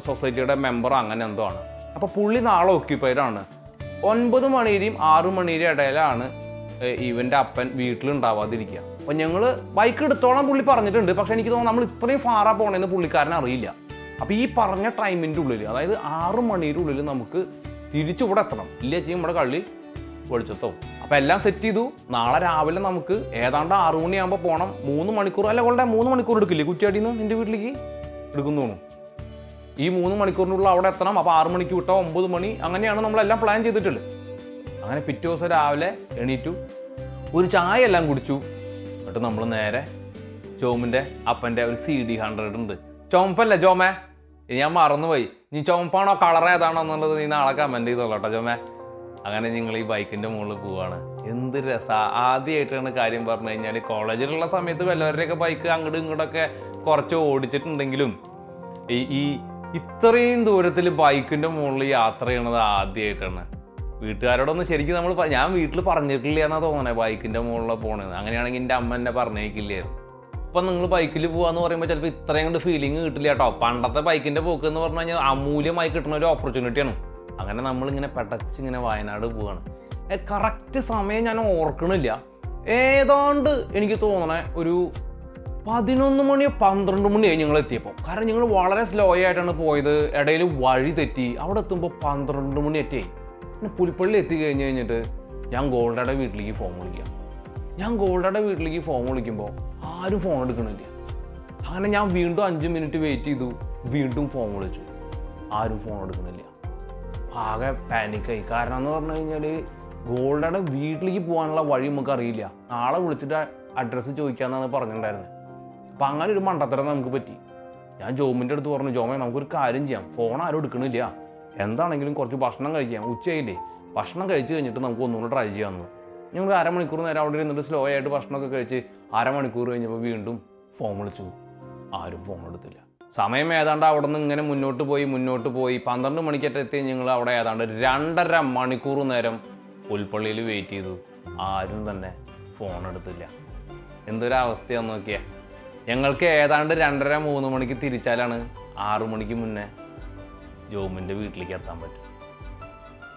സൊസൈറ്റിയുടെ മെമ്പർ അങ്ങനെ എന്തോ ആണ്. അപ്പോൾ പുള്ളി നാളെ ഓക്യുപ്പൈഡാണ്. 9 മണിയുടെയും 6 മണിയുടെയും ഇടയിലാണ് ഇവൻ്റെ അപ്പൻ വീട്ടിലുണ്ടാവാതിരിക്കുക. അപ്പം ഞങ്ങൾ ബൈക്ക് എടുത്തോളം പുള്ളി പറഞ്ഞിട്ടുണ്ട്. പക്ഷേ എനിക്ക് തോന്നുന്നു നമ്മൾ ഇത്രയും ഫാറാ പോകണമെന്ന് പുള്ളിക്കാരൻ അറിയില്ല. അപ്പോൾ ഈ പറഞ്ഞ ടൈമിൻ്റെ ഉള്ളിൽ, അതായത് 6 മണിയുടെ ഉള്ളിൽ നമുക്ക് തിരിച്ചിവിടെ എത്തണം, ഇല്ല ചെയ്യും നമ്മുടെ കള്ളി വെളിച്ചെത്തവും. അപ്പോൾ എല്ലാം സെറ്റ് ചെയ്തു. നാളെ രാവിലെ നമുക്ക് ഏതാണ്ട് 6 മണിയാകുമ്പോൾ പോകണം. 3 മണിക്കൂർ അല്ല കൊള്ളേ, 3 മണിക്കൂർ എടുക്കില്ലേ കുറ്റിയാടിയിൽ നിന്ന് നിൻ്റെ വീട്ടിലേക്ക് എടുക്കുന്നു തോന്നും. ഈ 3 മണിക്കൂറിനുള്ള അവിടെ എത്തണം. അപ്പോൾ 6 മണിക്ക് വിട്ടോ 9 മണി, അങ്ങനെയാണ് നമ്മളെല്ലാം പ്ലാൻ ചെയ്തിട്ടുള്ളത്. അങ്ങനെ പിറ്റേ ദിവസം രാവിലെ എണീറ്റു, ഒരു ചായ എല്ലാം കുടിച്ചു. എന്നിട്ട് നമ്മൾ നേരെ ജോമിൻ്റെ അപ്പൻ്റെ ഒരു CD 100 ഉണ്ട്. ചുമപ്പല്ലേ ജോമേ? ഞാൻ മറന്നുപോയി, നീ ചുമപ്പാണോ കളർ ഏതാണോ എന്നുള്ളത് നീ നാളെ കമൻറ്റ് ചെയ്തോളൂ കേട്ടോ ജോമേ. അങ്ങനെ ഞങ്ങൾ ഈ ബൈക്കിൻ്റെ മുകളിൽ പോവുകയാണ്. എന്ത് രസമാണ്. ആദ്യമായിട്ടാണ് കാര്യം പറഞ്ഞു കഴിഞ്ഞാൽ, കോളേജിലുള്ള സമയത്ത് വല്ലവരുടെയൊക്കെ ബൈക്ക് അങ്ങോട്ടും ഇങ്ങോട്ടൊക്കെ കുറച്ച് ഓടിച്ചിട്ടുണ്ടെങ്കിലും ഈ ഇത്രയും ദൂരത്തിൽ ബൈക്കിൻ്റെ മുകളിൽ യാത്ര ചെയ്യണത് ആദ്യമായിട്ടാണ്. വീട്ടുകാരോടൊന്നും ശരിക്കും ഞാൻ വീട്ടിൽ പറഞ്ഞിട്ടില്ല എന്നാണ് തോന്നണേ ബൈക്കിൻ്റെ മുകളിൽ പോകണത്. അങ്ങനെയാണെങ്കിൽ എൻ്റെ അമ്മ എന്നെ പറഞ്ഞേക്കില്ലായിരുന്നു. ഇപ്പം നിങ്ങൾ ബൈക്കിൽ പോകാമെന്ന് പറയുമ്പോൾ ചിലപ്പോൾ ഇത്രയും കണ്ട് ഫീലിംഗ് കിട്ടില്ല കേട്ടോ. പണ്ടത്തെ ബൈക്കിൻ്റെ പോക്ക് എന്ന് പറഞ്ഞു കഴിഞ്ഞാൽ അമൂല്യമായി കിട്ടുന്ന ഒരു ഓപ്പർച്യൂണിറ്റിയാണ്. അങ്ങനെ നമ്മളിങ്ങനെ പെടച്ചിങ്ങനെ വയനാട് പോവാണ്. കറക്റ്റ് സമയം ഞാൻ ഓർക്കണില്ല. ഏതാണ്ട് എനിക്ക് തോന്നണേ ഒരു 11 മണി 12 മണിയായി ഞങ്ങൾ എത്തിയപ്പോൾ കാരണം ഞങ്ങൾ വളരെ സ്ലോ ആയിട്ടാണ് പോയത് ഇടയിൽ വഴി തെറ്റി അവിടെ എത്തുമ്പോൾ 12 മണി എത്തി പിന്നെ പുൽപ്പള്ളി എത്തി കഴിഞ്ഞിട്ട് ഞാൻ ഗോൾഡയുടെ വീട്ടിലേക്ക് ഫോൺ വിളിക്കാം ഞാൻ ഗോൾഡയുടെ വീട്ടിലേക്ക് ഫോൺ വിളിക്കുമ്പോൾ ആരും ഫോൺ എടുക്കണില്ല അങ്ങനെ ഞാൻ വീണ്ടും 5 മിനിറ്റ് വെയിറ്റ് ചെയ്തു വീണ്ടും ഫോൺ വിളിച്ചു ആരും ഫോൺ എടുക്കണില്ല ആകെ പാനിക്കായി കാരണം എന്ന് പറഞ്ഞു കഴിഞ്ഞാൽ ഗോൾഡയുടെ വീട്ടിലേക്ക് പോകാനുള്ള വഴി നമുക്ക് അറിയില്ല നാളെ വിളിച്ചിട്ട് അഡ്രസ്സ് ചോദിക്കാമെന്നാണ് പറഞ്ഞിട്ടുണ്ടായിരുന്നത് അപ്പം അങ്ങനെ ഒരു മണ്ടത്തരം നമുക്ക് പറ്റി ഞാൻ ജോമിൻ്റെ അടുത്ത് പറഞ്ഞു ജോമേ നമുക്കൊരു കാര്യം ചെയ്യാം ഫോൺ ആരും എടുക്കണില്ല എന്താണെങ്കിലും കുറച്ച് ഭക്ഷണം കഴിക്കാം ഉച്ചയായില്ലേ ഭക്ഷണം കഴിച്ച് കഴിഞ്ഞിട്ട് നമുക്ക് ഒന്നുകൂടെ ട്രൈ ചെയ്യാമെന്ന് ഞങ്ങൾ അരമണിക്കൂർ നേരം അവിടെ ഇരുന്നിട്ട് സ്ലോ ആയിട്ട് ഭക്ഷണമൊക്കെ കഴിച്ച് അരമണിക്കൂർ കഴിഞ്ഞപ്പോൾ വീണ്ടും ഫോൺ വിളിച്ചു ആരും ഫോൺ എടുത്തില്ല സമയം ഏതാണ്ട് അവിടെ നിന്ന് ഇങ്ങനെ മുന്നോട്ട് പോയി 12 മണിക്കറ്റ എത്തി ഞങ്ങൾ അവിടെ ഏതാണ്ട് 2.5 മണിക്കൂർ നേരം പുൽപ്പള്ളിയിൽ വെയിറ്റ് ചെയ്തു ആരും തന്നെ ഫോൺ എടുത്തില്ല എന്തൊരവസ്ഥയാണെന്ന് നോക്കിയാൽ ഞങ്ങൾക്ക് ഏതാണ്ട് 2.5-3 മണിക്ക് തിരിച്ചാലാണ് 6 മണിക്ക് മുന്നേ ജോമിൻ്റെ വീട്ടിലേക്ക് എത്താൻ പറ്റും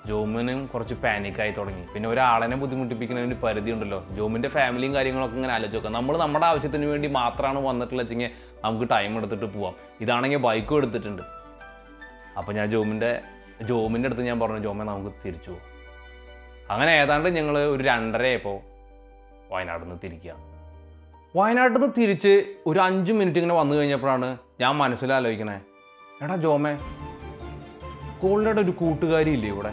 ജോമിനും കുറച്ച് പാനിക്കായി തുടങ്ങി പിന്നെ ഒരാളെ ബുദ്ധിമുട്ടിപ്പിക്കുന്നതിന് പരിധിയുണ്ടല്ലോ ജോമിൻ്റെ ഫാമിലിയും കാര്യങ്ങളൊക്കെ ഇങ്ങനെ ആലോചിച്ച് നോക്കാം നമ്മൾ നമ്മുടെ ആവശ്യത്തിന് വേണ്ടി മാത്രമാണ് വന്നിട്ടുള്ള വെച്ചെങ്കിൽ നമുക്ക് ടൈം എടുത്തിട്ട് പോവാം ഇതാണെങ്കിൽ ബൈക്കും എടുത്തിട്ടുണ്ട് അപ്പോൾ ഞാൻ ജോമിൻ്റെ അടുത്ത് ഞാൻ പറഞ്ഞു ജോമേ നമുക്ക് തിരിച്ചു പോകാം അങ്ങനെ ഏതാണ്ട് ഞങ്ങൾ ഒരു 2.5 ആയപ്പോൾ വയനാട്ടിൽ നിന്ന് തിരിക്കുകയാണ് വയനാട്ടിൽ നിന്ന് തിരിച്ച് ഒരു 5 മിനിറ്റ് ഇങ്ങനെ വന്നു കഴിഞ്ഞപ്പോഴാണ് ഞാൻ മനസ്സിലാലോചിക്കണേ എടാ ജോമേ ഗോൾഡയുടെ ഒരു കൂട്ടുകാരിയില്ലേ ഇവിടെ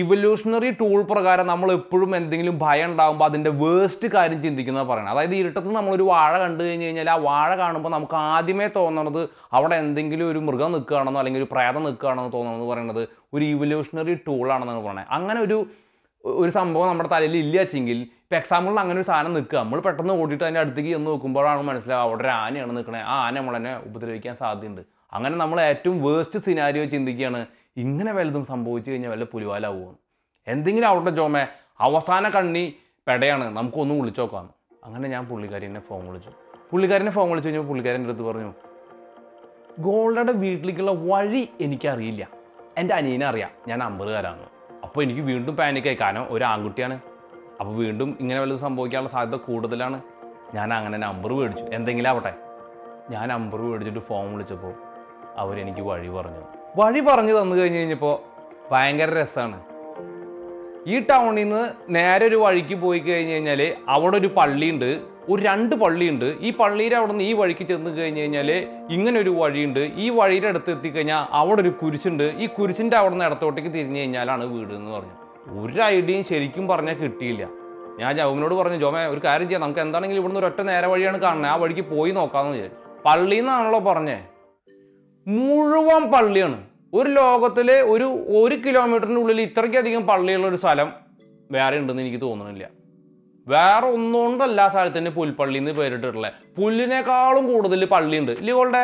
ഇവല്യൂഷണറി ടൂൾ പ്രകാരം നമ്മൾ എപ്പോഴും എന്തെങ്കിലും ഭയം ഉണ്ടാകുമ്പോൾ അതിൻ്റെ വേസ്റ്റ് കാര്യം ചിന്തിക്കുന്നത് പറയണം അതായത് ഇരുട്ടത്ത് നമ്മളൊരു വാഴ കണ്ടു കഴിഞ്ഞ് കഴിഞ്ഞാൽ ആ വാഴ കാണുമ്പോൾ നമുക്ക് ആദ്യമേ തോന്നണത് അവിടെ എന്തെങ്കിലും ഒരു മൃഗം നിൽക്കുകയാണെന്നോ അല്ലെങ്കിൽ ഒരു പ്രേതം നിൽക്കുകയാണെന്ന് തോന്നണമെന്ന് പറയുന്നത് ഒരു ഇവല്യൂഷണറി ടൂളാണെന്നാണ് പറയുന്നത് അങ്ങനെ ഒരു സംഭവം നമ്മുടെ തലയിൽ ഇല്ലാച്ചെങ്കിൽ ഇപ്പോൾ എക്സാമ്പിളിൽ അങ്ങനെ ഒരു സാധനം നിൽക്കുക നമ്മൾ പെട്ടെന്ന് ഓടിയിട്ട് അതിൻ്റെ അടുത്തേക്ക് ചെന്ന് നോക്കുമ്പോഴാണ് മനസ്സിലാവുക അവിടെ ഒരു ആനയാണ് നിൽക്കണേ ആ ആന നമ്മളെന്നെ ഉപദ്രവിക്കാൻ സാധ്യതയുണ്ട് അങ്ങനെ നമ്മൾ ഏറ്റവും വേസ്റ്റ് സിനാരിയോ ചിന്തിക്കുകയാണ് ഇങ്ങനെ വല്ലതും സംഭവിച്ചു കഴിഞ്ഞാൽ വല്ല പുലിവാലാവുകയാണ് എന്തെങ്കിലും അവിടെ ജോമേ അവസാന കണ്ണി പെടയാണ് നമുക്കൊന്നും വിളിച്ചു നോക്കാം അങ്ങനെ ഞാൻ പുള്ളിക്കാരനെ ഫോൺ വിളിച്ചു കഴിഞ്ഞപ്പോൾ പുള്ളിക്കാരൻ്റെ അടുത്ത് പറഞ്ഞു ഗോൾഡയുടെ വീട്ടിലേക്കുള്ള വഴി എനിക്കറിയില്ല എൻ്റെ അനിയനെ അറിയാം ഞാൻ നമ്പറുകാരാണ് അപ്പോൾ എനിക്ക് വീണ്ടും പാനിക്കായി കാരണം ഒരു ആൺകുട്ടിയാണ് അപ്പോൾ വീണ്ടും ഇങ്ങനെ വല്ലതും സംഭവിക്കാനുള്ള സാധ്യത കൂടുതലാണ് ഞാൻ അങ്ങനെ നമ്പർ മേടിച്ചു എന്തെങ്കിലും ആവട്ടെ ഞാൻ നമ്പർ മേടിച്ചിട്ട് ഫോൺ വിളിച്ചപ്പോൾ അവരെനിക്ക് വഴി പറഞ്ഞു തന്നു കഴിഞ്ഞപ്പോൾ ഭയങ്കര രസമാണ് ഈ ടൗണിൽ നിന്ന് നേരെ ഒരു വഴിക്ക് പോയി കഴിഞ്ഞ് കഴിഞ്ഞാൽ അവിടെ ഒരു പള്ളിയുണ്ട് ഒരു 2 പള്ളിയുണ്ട് ഈ പള്ളിയുടെ അവിടെ നിന്ന് ഈ വഴിക്ക് ചെന്ന് കഴിഞ്ഞ് കഴിഞ്ഞാൽ ഇങ്ങനൊരു വഴിയുണ്ട് ഈ വഴിയുടെ അടുത്ത് എത്തിക്കഴിഞ്ഞാൽ അവിടെ ഒരു കുരിശുണ്ട് ഈ കുരിശിൻ്റെ അവിടെ നിന്ന് ഇടത്തോട്ടേക്ക് തിരിഞ്ഞ് കഴിഞ്ഞാലാണ് വീട് എന്ന് പറഞ്ഞു ഒരു ഐഡിയയും ശരിക്കും പറഞ്ഞാൽ കിട്ടിയില്ല ഞാൻ ജോമിനോട് പറഞ്ഞു ജോമേ ഒരു കാര്യം ചെയ്യാം നമുക്ക് എന്താണെങ്കിലും ഇവിടുന്ന് ഒരൊറ്റ നേരെ വഴിയാണ് കാണുന്നത് ആ വഴിക്ക് പോയി നോക്കാമെന്ന് വിചാരിച്ചു പള്ളിയിൽ നിന്നാണല്ലോ പറഞ്ഞേ മുഴുവൻ പള്ളിയാണ് ഒരു ലോകത്തിലെ ഒരു കിലോമീറ്ററിനുള്ളിൽ ഇത്രയ്ക്കധികം പള്ളിയുള്ളൊരു സ്ഥലം വേറെ ഉണ്ടെന്ന് എനിക്ക് തോന്നുന്നില്ല വേറെ ഒന്നുകൊണ്ടല്ല സ്ഥലത്തിന് പുൽപ്പള്ളി എന്ന് പേരിട്ടിട്ടുള്ളത് പുല്ലിനേക്കാളും കൂടുതൽ പള്ളിയുണ്ട് ഇല്ലേ ഗോൾഡ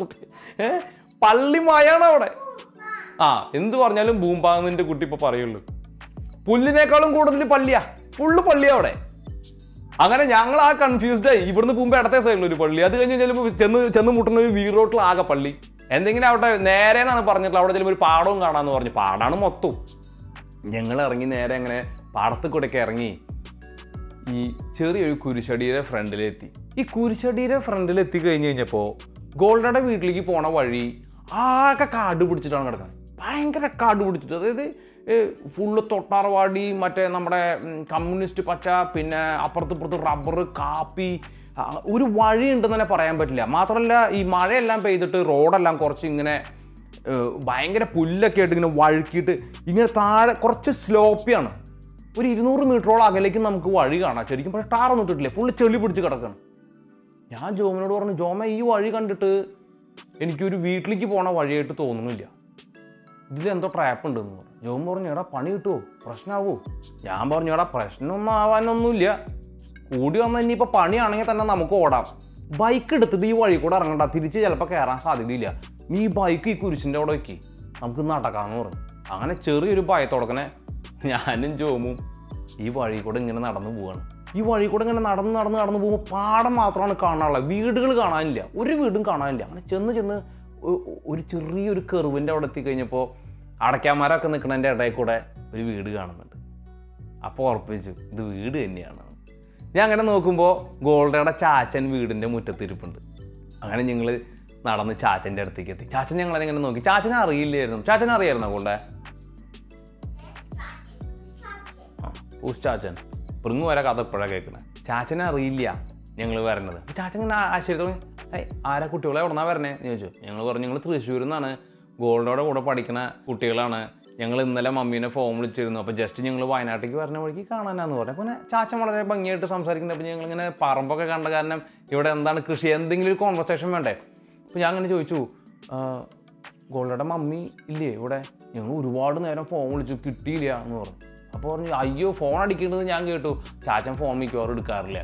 കുട്ടി പള്ളിമായാണ് അവിടെ ആ എന്ത് പറഞ്ഞാലും ഭൂമ്പാന്നിൻ്റെ കുട്ടി ഇപ്പോൾ പറയുള്ളൂ പുല്ലിനേക്കാളും കൂടുതൽ പള്ളിയാ ഫുള്ള് പള്ളിയാണ് അവിടെ അങ്ങനെ ഞങ്ങൾ ആ കൺഫ്യൂസ്ഡായി ഇവിടുന്ന് പോകുമ്പോൾ ഇടത്തെ സൈഡിൽ ഒരു പള്ളി അത് കഴിഞ്ഞ് ചിലപ്പോൾ ചെന്ന് മുട്ടുന്ന ഒരു വീറോട്ടിൽ ആകെ പള്ളി എന്തെങ്കിലും അവിടെ നേരെ എന്നാണ് പറഞ്ഞിട്ടുള്ളത് അവിടെ ചിലപ്പോൾ ഒരു പാടവും കാണാമെന്ന് പറഞ്ഞു പാടാണ് മൊത്തവും ഞങ്ങൾ ഇറങ്ങി നേരെ അങ്ങനെ പാടത്ത് കൂടെയൊക്കെ ഇറങ്ങി ഈ ചെറിയൊരു കുരിശടിയുടെ ഫ്രണ്ടിലെത്തി ഈ കുരിശടിയുടെ ഫ്രണ്ടിലെത്തി കഴിഞ്ഞ് കഴിഞ്ഞപ്പോൾ ഗോൾഡയുടെ വീട്ടിലേക്ക് പോണ വഴി ആകെ കാട് പിടിച്ചിട്ടാണ് കിടക്കുന്നത് ഭയങ്കര കാട് പിടിച്ചിട്ട് അതായത് ഫുള്ള് തൊട്ടാർവാടി മറ്റേ നമ്മുടെ കമ്മ്യൂണിസ്റ്റ് പച്ച പിന്നെ അപ്പുറത്തിപ്പുറത്ത് റബ്ബർ കാപ്പി ഒരു വഴി ഉണ്ടെന്ന് തന്നെ പറയാൻ പറ്റില്ല മാത്രമല്ല ഈ മഴയെല്ലാം പെയ്തിട്ട് റോഡെല്ലാം കുറച്ച് ഇങ്ങനെ ഭയങ്കര പുല്ലൊക്കെ ആയിട്ട് ഇങ്ങനെ വഴുക്കിയിട്ട് ഇങ്ങനെ താഴെ കുറച്ച് സ്ലോപ്പിയാണ് ഒരു 200 മീറ്ററോളം അകലേക്ക് നമുക്ക് വഴി കാണാം ശരിക്കും പക്ഷേ ടാറൊന്നും ഇട്ടിട്ടില്ല ഫുള്ള് ചെളി പിടിച്ച് കിടക്കുകയാണ് ഞാൻ ജോമിനോട് പറഞ്ഞു ജോമ ഈ വഴി കണ്ടിട്ട് എനിക്കൊരു വീട്ടിലേക്ക് പോണ വഴിയായിട്ട് തോന്നുന്നില്ല ഇതിലെന്തോ ട്രാപ്പ് ഉണ്ടെന്ന് പറഞ്ഞു ജോമൻ പറഞ്ഞു എടാ പണി കിട്ടുമോ പ്രശ്നമാവോ ഞാൻ പറഞ്ഞു എടാ പ്രശ്നമൊന്നും ആവാനൊന്നുമില്ല കൂടി വന്നാൽ ഇനിയിപ്പോൾ പണിയാണെങ്കിൽ തന്നെ നമുക്ക് ഓടാം ബൈക്ക് എടുത്തിട്ട് ഈ വഴി കൂടെ ഇറങ്ങണ്ട തിരിച്ച് ചിലപ്പോൾ കയറാൻ സാധ്യതയില്ല നീ ബൈക്ക് ഈ കുരിശിൻ്റെ അവിടെ വയ്ക്കി നമുക്ക് നടക്കാമെന്ന് പറഞ്ഞു. അങ്ങനെ ചെറിയൊരു ഭയത്തോടക്കനെ ഞാനും ജോമും ഈ വഴി കൂടെ ഇങ്ങനെ നടന്നു പോവുകയാണ്. ഈ വഴി കൂടെ ഇങ്ങനെ നടന്ന് നടന്ന് നടന്ന് പോകുമ്പോൾ പാടം മാത്രമാണ് കാണാനുള്ളത്, വീടുകൾ കാണാനില്ല, ഒരു വീടും കാണാനില്ല. അങ്ങനെ ചെന്ന് ഒരു ചെറിയൊരു കെർവിൻ്റെ അവിടെ എത്തിക്കഴിഞ്ഞപ്പോൾ അടയ്ക്കാന്മാരൊക്കെ നിൽക്കുന്നതിൻ്റെ ഇടയിൽ കൂടെ ഒരു വീട് കാണുന്നുണ്ട്. അപ്പോൾ ഉറപ്പിച്ചു ഇത് വീട് തന്നെയാണ്. ഞാൻ അങ്ങനെ നോക്കുമ്പോൾ ഗോൾഡയുടെ ചാച്ചൻ വീടിൻ്റെ മുറ്റത്തിരിപ്പുണ്ട്. അങ്ങനെ ഞങ്ങൾ നടന്ന് ചാച്ചൻ്റെ അടുത്തേക്ക് എത്തി. ചാച്ചൻ ഞങ്ങളെ ഇങ്ങനെ നോക്കി. ചാച്ചനെ അറിയില്ലായിരുന്നു. ചാച്ചൻ അറിയായിരുന്നോ ഗോൾഡെ? ചാച്ചൻ പ്രിങ്ങു വരെ കഥ എപ്പോഴാണ് കേൾക്കണേ. ചാച്ചനെ അറിയില്ല ഞങ്ങൾ വരണത്. ചാച്ചൻ ഇങ്ങനെ ആശ്ചര്യത്തോടെ ആരാ കുട്ടികളെ എവിടെന്നാ വരണേ ചോദിച്ചു. ഞങ്ങൾ പറഞ്ഞു ഞങ്ങൾ തൃശ്ശൂരിൽ നിന്നാണ്, ഗോൾഡോടെ കൂടെ പഠിക്കണ കുട്ടികളാണ്, ഞങ്ങൾ ഇന്നലെ മമ്മീനെ ഫോം വിളിച്ചിരുന്നു, അപ്പോൾ ജസ്റ്റ് ഞങ്ങൾ വയനാട്ടിലേക്ക് വരണ വഴിക്ക് കാണാനാന്ന് പറഞ്ഞു. അപ്പോൾ ചാച്ചൻ വളരെ ഭംഗിയായിട്ട് സംസാരിക്കുന്നത്. അപ്പോൾ ഞങ്ങളിങ്ങനെ പറമ്പൊക്കെ കണ്ട കാരണം ഇവിടെ എന്താണ് കൃഷി, എന്തെങ്കിലും ഒരു കോൺവെർസേഷൻ വേണ്ടേ. അപ്പോൾ ഞാൻ അങ്ങനെ ചോദിച്ചു, ഗോൾഡോടെ മമ്മി ഇല്ലേ ഇവിടെ? ഞങ്ങൾ ഒരുപാട് നേരം ഫോം വിളിച്ചു, കിട്ടിയില്ല എന്ന് പറഞ്ഞു. അപ്പോൾ പറഞ്ഞു അയ്യോ ഫോൺ അടിക്കേണ്ടത് ഞാൻ കേട്ടു, ചാച്ചൻ ഫോൺ മിക്കവാറും എടുക്കാറില്ല,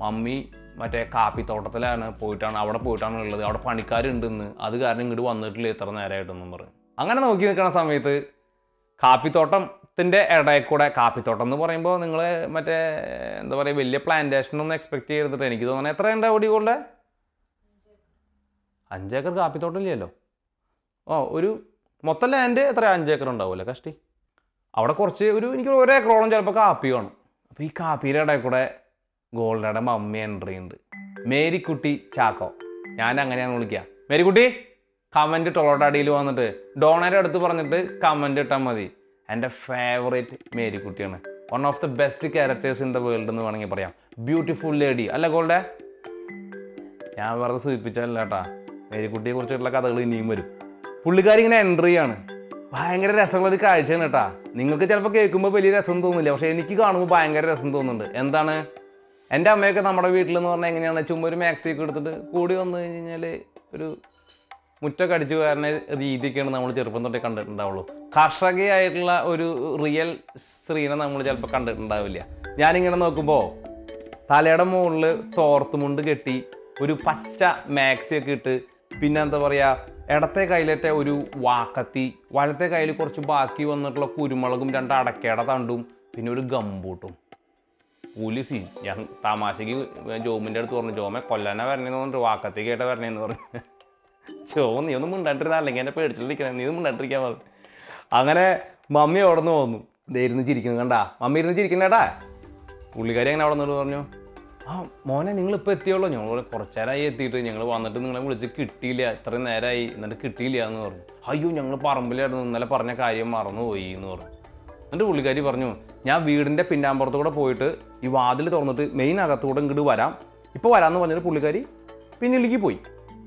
മമ്മി മറ്റേ കാപ്പിത്തോട്ടത്തിലാണ് പോയിട്ടാണ്, അവിടെ പോയിട്ടാണ് ഉള്ളത്, അവിടെ പണിക്കാരുണ്ടെന്ന്, അത് കാരണം ഇങ്ങോട്ട് വന്നിട്ടില്ല എത്ര നേരമായിട്ടൊന്നും പറഞ്ഞു. അങ്ങനെ നോക്കി നിൽക്കുന്ന സമയത്ത് കാപ്പിത്തോട്ടത്തിൻ്റെ ഇടയിൽ കൂടെ, കാപ്പിത്തോട്ടം എന്ന് പറയുമ്പോൾ നിങ്ങൾ മറ്റേ എന്താ പറയുക വലിയ പ്ലാന്റേഷനൊന്നും എക്സ്പെക്റ്റ് ചെയ്തിട്ട് എനിക്ക് തോന്നുന്നത് എത്ര ഉണ്ട് അവിടെ കൂടെ? 5 ഏക്കർ കാപ്പിത്തോട്ടം ഇല്ലല്ലോ. ഓ ഒരു മൊത്തം ലാൻഡ് എത്ര 5 ഏക്കർ ഉണ്ടാവുമല്ലോ കഷ്ടി. അവിടെ കുറച്ച് ഒരു എനിക്ക് 1 ഏക്കറോളം ചിലപ്പോൾ കാപ്പി കാണും. അപ്പോൾ ഈ കാപ്പിയുടെ ഇടയിൽ കൂടെ ഗോൾഡയുടെ മമ്മി എൻട്രി ഉണ്ട്, മേരിക്കുട്ടി ചാക്കോ. ഞാൻ അങ്ങനെയാണ് വിളിക്കുക, മേരിക്കുട്ടി കമൻറ്റ് ടോളോട്ട അടിയിൽ വന്നിട്ട് ഡോണയുടെ അടുത്ത് പറഞ്ഞിട്ട് കമൻറ്റ് ഇട്ടാൽ മതി. എൻ്റെ ഫേവറേറ്റ് മേരിക്കുട്ടിയാണ്, one of the best characters in the world എന്ന് വേണമെങ്കിൽ പറയാം. ബ്യൂട്ടിഫുൾ ലേഡി അല്ല ഗോൾഡേ? ഞാൻ വെറുതെ സൂചിപ്പിച്ചല്ല കേട്ടാ, മേരിക്കുട്ടിയെ കുറിച്ചുള്ള കഥകൾ ഇനിയും വരും. പുള്ളിക്കാരി ഇങ്ങനെ എൻട്രിയാണ്, ഭയങ്കര രസമുള്ളൊരു കാഴ്ചയാണ് കേട്ടാ. നിങ്ങൾക്ക് ചിലപ്പോൾ കേൾക്കുമ്പോൾ വലിയ രസം തോന്നില്ല, പക്ഷേ എനിക്ക് കാണുമ്പോൾ ഭയങ്കര രസം തോന്നുന്നുണ്ട്. എന്താണ് എൻ്റെ അമ്മയൊക്കെ നമ്മുടെ വീട്ടിലെന്ന് പറഞ്ഞാൽ എങ്ങനെയാണ്, ചുമ്മാ ഒരു മാക്സിയൊക്കെ എടുത്തിട്ട് കൂടി വന്നു കഴിഞ്ഞ് കഴിഞ്ഞാൽ ഒരു മുറ്റൊക്കെ അടിച്ചു കയറുന്ന രീതിയൊക്കെയാണ് നമ്മൾ ചെറുപ്പം തൊട്ടേ കണ്ടിട്ടുണ്ടാവുള്ളൂ. കർഷകയായിട്ടുള്ള ഒരു റിയൽ സ്ത്രീനെ നമ്മൾ ചിലപ്പോൾ കണ്ടിട്ടുണ്ടാവില്ല. ഞാനിങ്ങനെ നോക്കുമ്പോൾ തലയുടെ മുകളിൽ തോർത്തുമുണ്ട് കെട്ടി, ഒരു പച്ച മാക്സിയൊക്കെ ഇട്ട്, പിന്നെ എന്താ പറയുക ഇടത്തെ കയ്യിലേറ്റ ഒരു വാക്കത്തി, വലത്തെ കയ്യിൽ കുറച്ച് ബാക്കി വന്നിട്ടുള്ള കുരുമുളകും 2 അടക്കയുടെ തണ്ടും, പിന്നെ ഒരു ഗംബൂട്ടും. പുലി സീൻ. ഞാൻ തമാശയ്ക്ക് ജോമിൻ്റെ അടുത്ത് പറഞ്ഞു, ജോമെ കൊല്ലാനാ വരണേന്ന് പറഞ്ഞിട്ട് വാക്കത്തേക്ക് ആയിട്ട് വരണേന്ന് പറഞ്ഞു. ജോ നീ ഒന്നും മിണ്ടാണ്ടിരുന്ന, അല്ലെങ്കിൽ എന്നെ പേടിച്ചിട്ടിരിക്കണം, നീ ഒന്നും മിണ്ടാണ്ടിരിക്കാൻ പറഞ്ഞു. അങ്ങനെ മമ്മി അവിടെ നിന്ന് വന്നു ഇരുന്ന് ചിരിക്കുന്നു. കണ്ടാ മമ്മി ഇരുന്ന് ചിരിക്കുന്നേട്ടാ. പുള്ളിക്കാരി അങ്ങനെ അവിടെ നിന്നോട് പറഞ്ഞു, ആ മോനെ നിങ്ങളിപ്പോൾ എത്തിയോളൂ? ഞങ്ങൾ കുറച്ചേരമായി എത്തിയിട്ട്, ഞങ്ങൾ വന്നിട്ട് നിങ്ങളെ വിളിച്ച് കിട്ടിയില്ല, ഇത്രയും നേരമായി, എന്നിട്ട് കിട്ടിയില്ല എന്ന് പറഞ്ഞു. അയ്യോ ഞങ്ങൾ പറമ്പിലായിരുന്നു, ഇന്നലെ പറഞ്ഞ കാര്യം മറന്നുപോയി എന്ന് പറഞ്ഞു. എന്നിട്ട് പുള്ളിക്കാരി പറഞ്ഞു, ഞാൻ വീടിൻ്റെ പിന്നാമ്പുറത്ത് കൂടെ പോയിട്ട് ഈ വാതിൽ തുറന്നിട്ട് മെയിൻ അകത്തുകൂടെ ഇങ്ങോട്ട് വരാം, ഇപ്പോൾ വരാമെന്ന് പറഞ്ഞിട്ട് പുള്ളിക്കാരി പിന്നിലേക്ക് പോയി.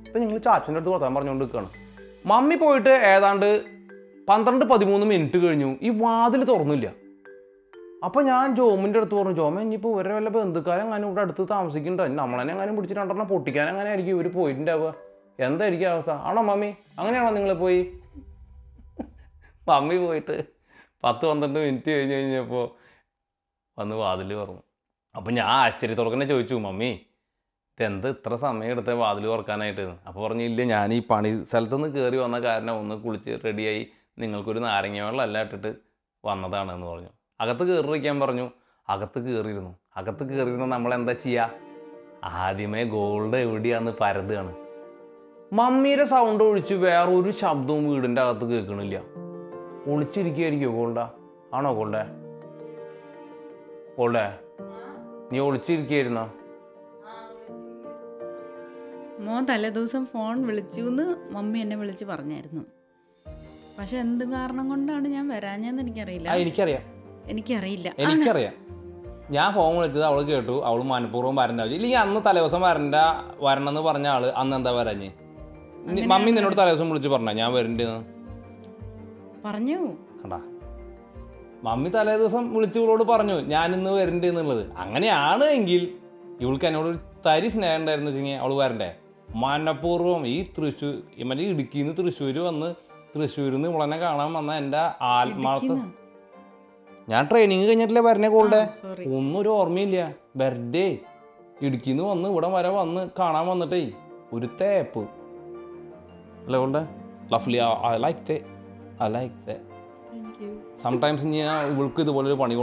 ഇപ്പം നിങ്ങൾ ചാച്ചൻ്റെ അടുത്ത് വർത്താൻ പറഞ്ഞുകൊണ്ട് നിൽക്കുകയാണ്. മമ്മി പോയിട്ട് ഏതാണ്ട് 12-13 മിനിറ്റ് കഴിഞ്ഞു, ഈ വാതിൽ തുറന്നില്ല. അപ്പോൾ ഞാൻ ജോമിൻ്റെ അടുത്ത് പറഞ്ഞു, ജോമ ഇനിയിപ്പോൾ ഇവരെ വല്ല ബന്ധുക്കാരെങ്ങാനും ഇവിടെ അടുത്ത് താമസിക്കുന്നുണ്ടായിരുന്നു, നമ്മളെന്നെ എങ്ങാനും പിടിച്ചിട്ട് 2 പൊട്ടിക്കാനെങ്ങനെ ആയിരിക്കും ഇവർ പോയിട്ടുണ്ടാവുക, എന്തായിരിക്കും അവസ്ഥ? ആണോ മമ്മി അങ്ങനെയാണോ നിങ്ങൾ പോയി? മമ്മി പോയിട്ട് 10-12 മിനിറ്റ് കഴിഞ്ഞ് കഴിഞ്ഞപ്പോൾ വന്ന് വാതിൽ തുറന്നു. അപ്പം ഞാൻ ആശ്ചര്യത്തോടെ തന്നെ ചോദിച്ചു, മമ്മി ഇതെന്ത് ഇത്ര സമയം എടുത്ത വാതിൽ തുറക്കാനായിട്ട്? അപ്പോൾ പറഞ്ഞില്ല, ഞാൻ ഈ പണി സ്ഥലത്ത് നിന്ന് കയറി വന്ന കാരണം ഒന്ന് കുളിച്ച് റെഡിയായി നിങ്ങൾക്കൊരു നാരങ്ങ വെള്ളമല്ല ഇട്ടിട്ട് വന്നതാണ് എന്ന് പറഞ്ഞു. അകത്ത് കയറിയിരിക്കാൻ പറഞ്ഞു. അകത്ത് കയറിയിരുന്നു. അകത്ത് കയറിയിരുന്ന നമ്മളെന്താ ചെയ്യുക? ആദ്യമേ ഗോൾഡ് എവിടെയാന്ന് പരതുകയാണ്. മമ്മിയുടെ സൗണ്ട് ഒഴിച്ച് വേറൊരു ശബ്ദവും വീടിൻ്റെ അകത്ത് കേൾക്കണില്ല. ഒളിച്ചിരിക്കുകയായിരിക്കോ ഗോൾഡ? ആണോ ഗോൾഡേ? ഗോൾഡേ നീ ഒളിച്ചിരിക്കുകയായിരുന്നോ? മോൻ തലേദിവസം ഫോൺ വിളിച്ചു എന്ന് മമ്മി എന്നെ വിളിച്ച് പറഞ്ഞായിരുന്നു, പക്ഷെ എന്ത് കാരണം കൊണ്ടാണ് ഞാൻ വരാഞ്ഞെന്ന് എനിക്കറിയില്ല. എനിക്കറിയാം ഞാൻ ഫോൺ വിളിച്ചത് അവള് കേട്ടു, അവള് മനഃപൂർവ്വം വരണ്ടാവില്ല. ഇല്ലെങ്കിൽ അന്ന് തലേദിവസം വരണമെന്ന് പറഞ്ഞ ആള് അന്ന് എന്താ വരാഞ്ഞ്? മമ്മി നിന്നോട് തലേദിവസം വിളിച്ച് പറഞ്ഞ ഞാൻ വരണ്ടെന്ന് പറഞ്ഞു കണ്ടാ? മമ്മി തലേദിവസം വിളിച്ച് ഇവളോട് പറഞ്ഞു ഞാനിന്ന് വരണ്ടേ എന്നുള്ളത്. അങ്ങനെയാണ് എങ്കിൽ ഇവൾക്ക് എന്നോട് ഒരു തരി സ്നേഹം ഉണ്ടായിരുന്നു വെച്ചെങ്കിൽ അവൾ വരണ്ടേ? മനഃപൂർവ്വം ഈ തൃശ്ശൂർ മറ്റേ ഇടുക്കിയിൽ നിന്ന് തൃശ്ശൂർ വന്ന് തൃശ്ശൂരിൽ നിന്ന് ഇവളെന്നെ കാണാൻ വന്ന എൻ്റെ ആത്മാർത്ഥ ഞാൻ ട്രെയിനിങ് കഴിഞ്ഞിട്ടില്ലേ വരണേ ഗോൾഡേ? ഒന്നും ഒരു ഓർമ്മയില്ല. വെറുതെ ഇടുക്കിയിൽ നിന്ന് വന്ന് ഇവിടെ വരെ വന്ന് കാണാൻ വന്നിട്ടേ ഒരു തേപ്പ് അല്ലേ ഗോൾഡേ? ലഫ്ലി I like they I like that. Thank you. Sometimes you work with the body.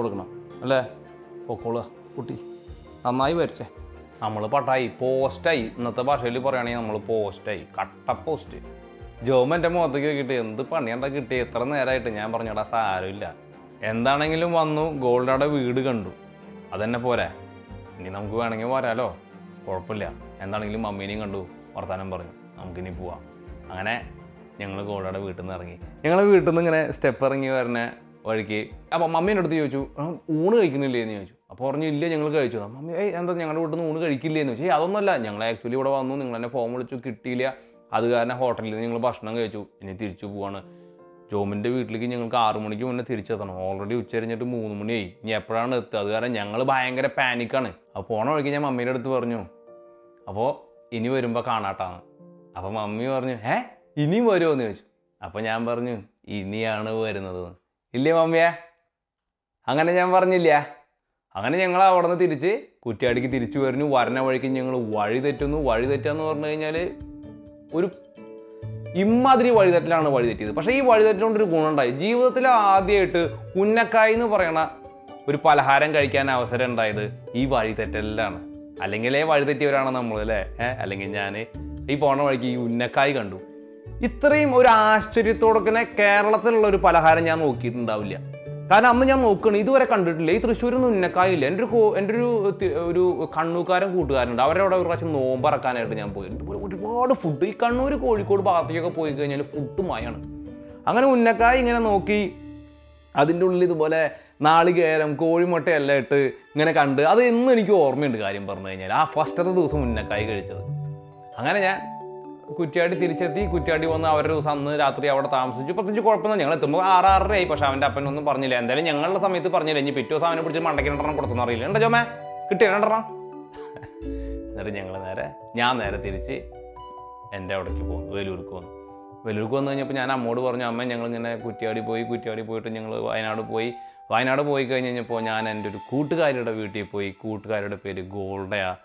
ഇത്രയും ഒരു ആശ്ചര്യത്തോടെ കേരളത്തിലുള്ള ഒരു പലഹാരം ഞാൻ നോക്കിയിട്ടുണ്ടാവില്ല. കാരണം അന്ന് ഞാൻ നോക്കുകയാണ്, ഇതുവരെ കണ്ടിട്ടില്ല. ഈ തൃശ്ശൂരൊന്നും ഉന്നക്കായില്ല. എൻ്റെ ഒരു കണ്ണൂക്കാരൻ കൂട്ടുകാരുണ്ട്, അവരുടെ അവിടെ ഒരു പ്രാവശ്യം നോമ്പറക്കാനായിട്ട് ഞാൻ പോയി. ഒരുപാട് ഫുഡ് ഈ കണ്ണൂർ കോഴിക്കോട് ഭാഗത്തേക്കൊക്കെ പോയി കഴിഞ്ഞാൽ ഫുഡുമായാണ്. അങ്ങനെ ഉന്നക്കായി ഇങ്ങനെ നോക്കി, അതിൻ്റെ ഉള്ളിൽ ഇതുപോലെ നാളികേരം കോഴിമുട്ടയെല്ലാം ഇട്ട് ഇങ്ങനെ കണ്ട്, അത് ഇന്നും എനിക്ക് ഓർമ്മയുണ്ട്. കാര്യം പറഞ്ഞു കഴിഞ്ഞാൽ ആ ഫസ്റ്റത്തെ ദിവസം ഉന്നക്കായി കഴിച്ചത്. അങ്ങനെ ഞാൻ കുറ്റ്യാടി തിരിച്ചെത്തി. കുറ്റ്യാടി വന്ന് അവരുടെ ദിവസം അന്ന് രാത്രി അവിടെ താമസിച്ചു. പ്രത്യേകിച്ച് കുഴപ്പമില്ല, ഞങ്ങൾ എത്തുമ്പോൾ 6:30 ആയി. പക്ഷേ അവൻ്റെ അപ്പനൊന്നും പറഞ്ഞില്ല. എന്തായാലും ഞങ്ങളുടെ സമയത്ത് പറഞ്ഞില്ല. ഇനി പിറ്റേ ദിവസം അവനെ പിടിച്ച് മണ്ടയ്ക്കിരണ്ടെണ്ണം കൊടുത്തെന്ന് അറിയില്ല. ഉണ്ടോ ചോമേ കിട്ടിയ രണ്ടെണ്ണം. എന്നിട്ട് ഞാൻ നേരെ തിരിച്ച് എൻ്റെ അവിടേക്ക് പോകുന്നു, വേലൂർക്ക് വന്നു. വേലൂർക്ക് വന്നു കഴിഞ്ഞപ്പോൾ ഞാൻ അമ്മോട് പറഞ്ഞു, അമ്മ ഞങ്ങളിങ്ങനെ കുറ്റ്യാടി പോയിട്ട് ഞങ്ങൾ വയനാട് പോയി കഴിഞ്ഞ് കഴിഞ്ഞപ്പോൾ ഞാൻ എൻ്റെ ഒരു കൂട്ടുകാരിയുടെ വീട്ടിൽ പോയി. കൂട്ടുകാരിയുടെ പേര് ഗോൾഡയാണ്.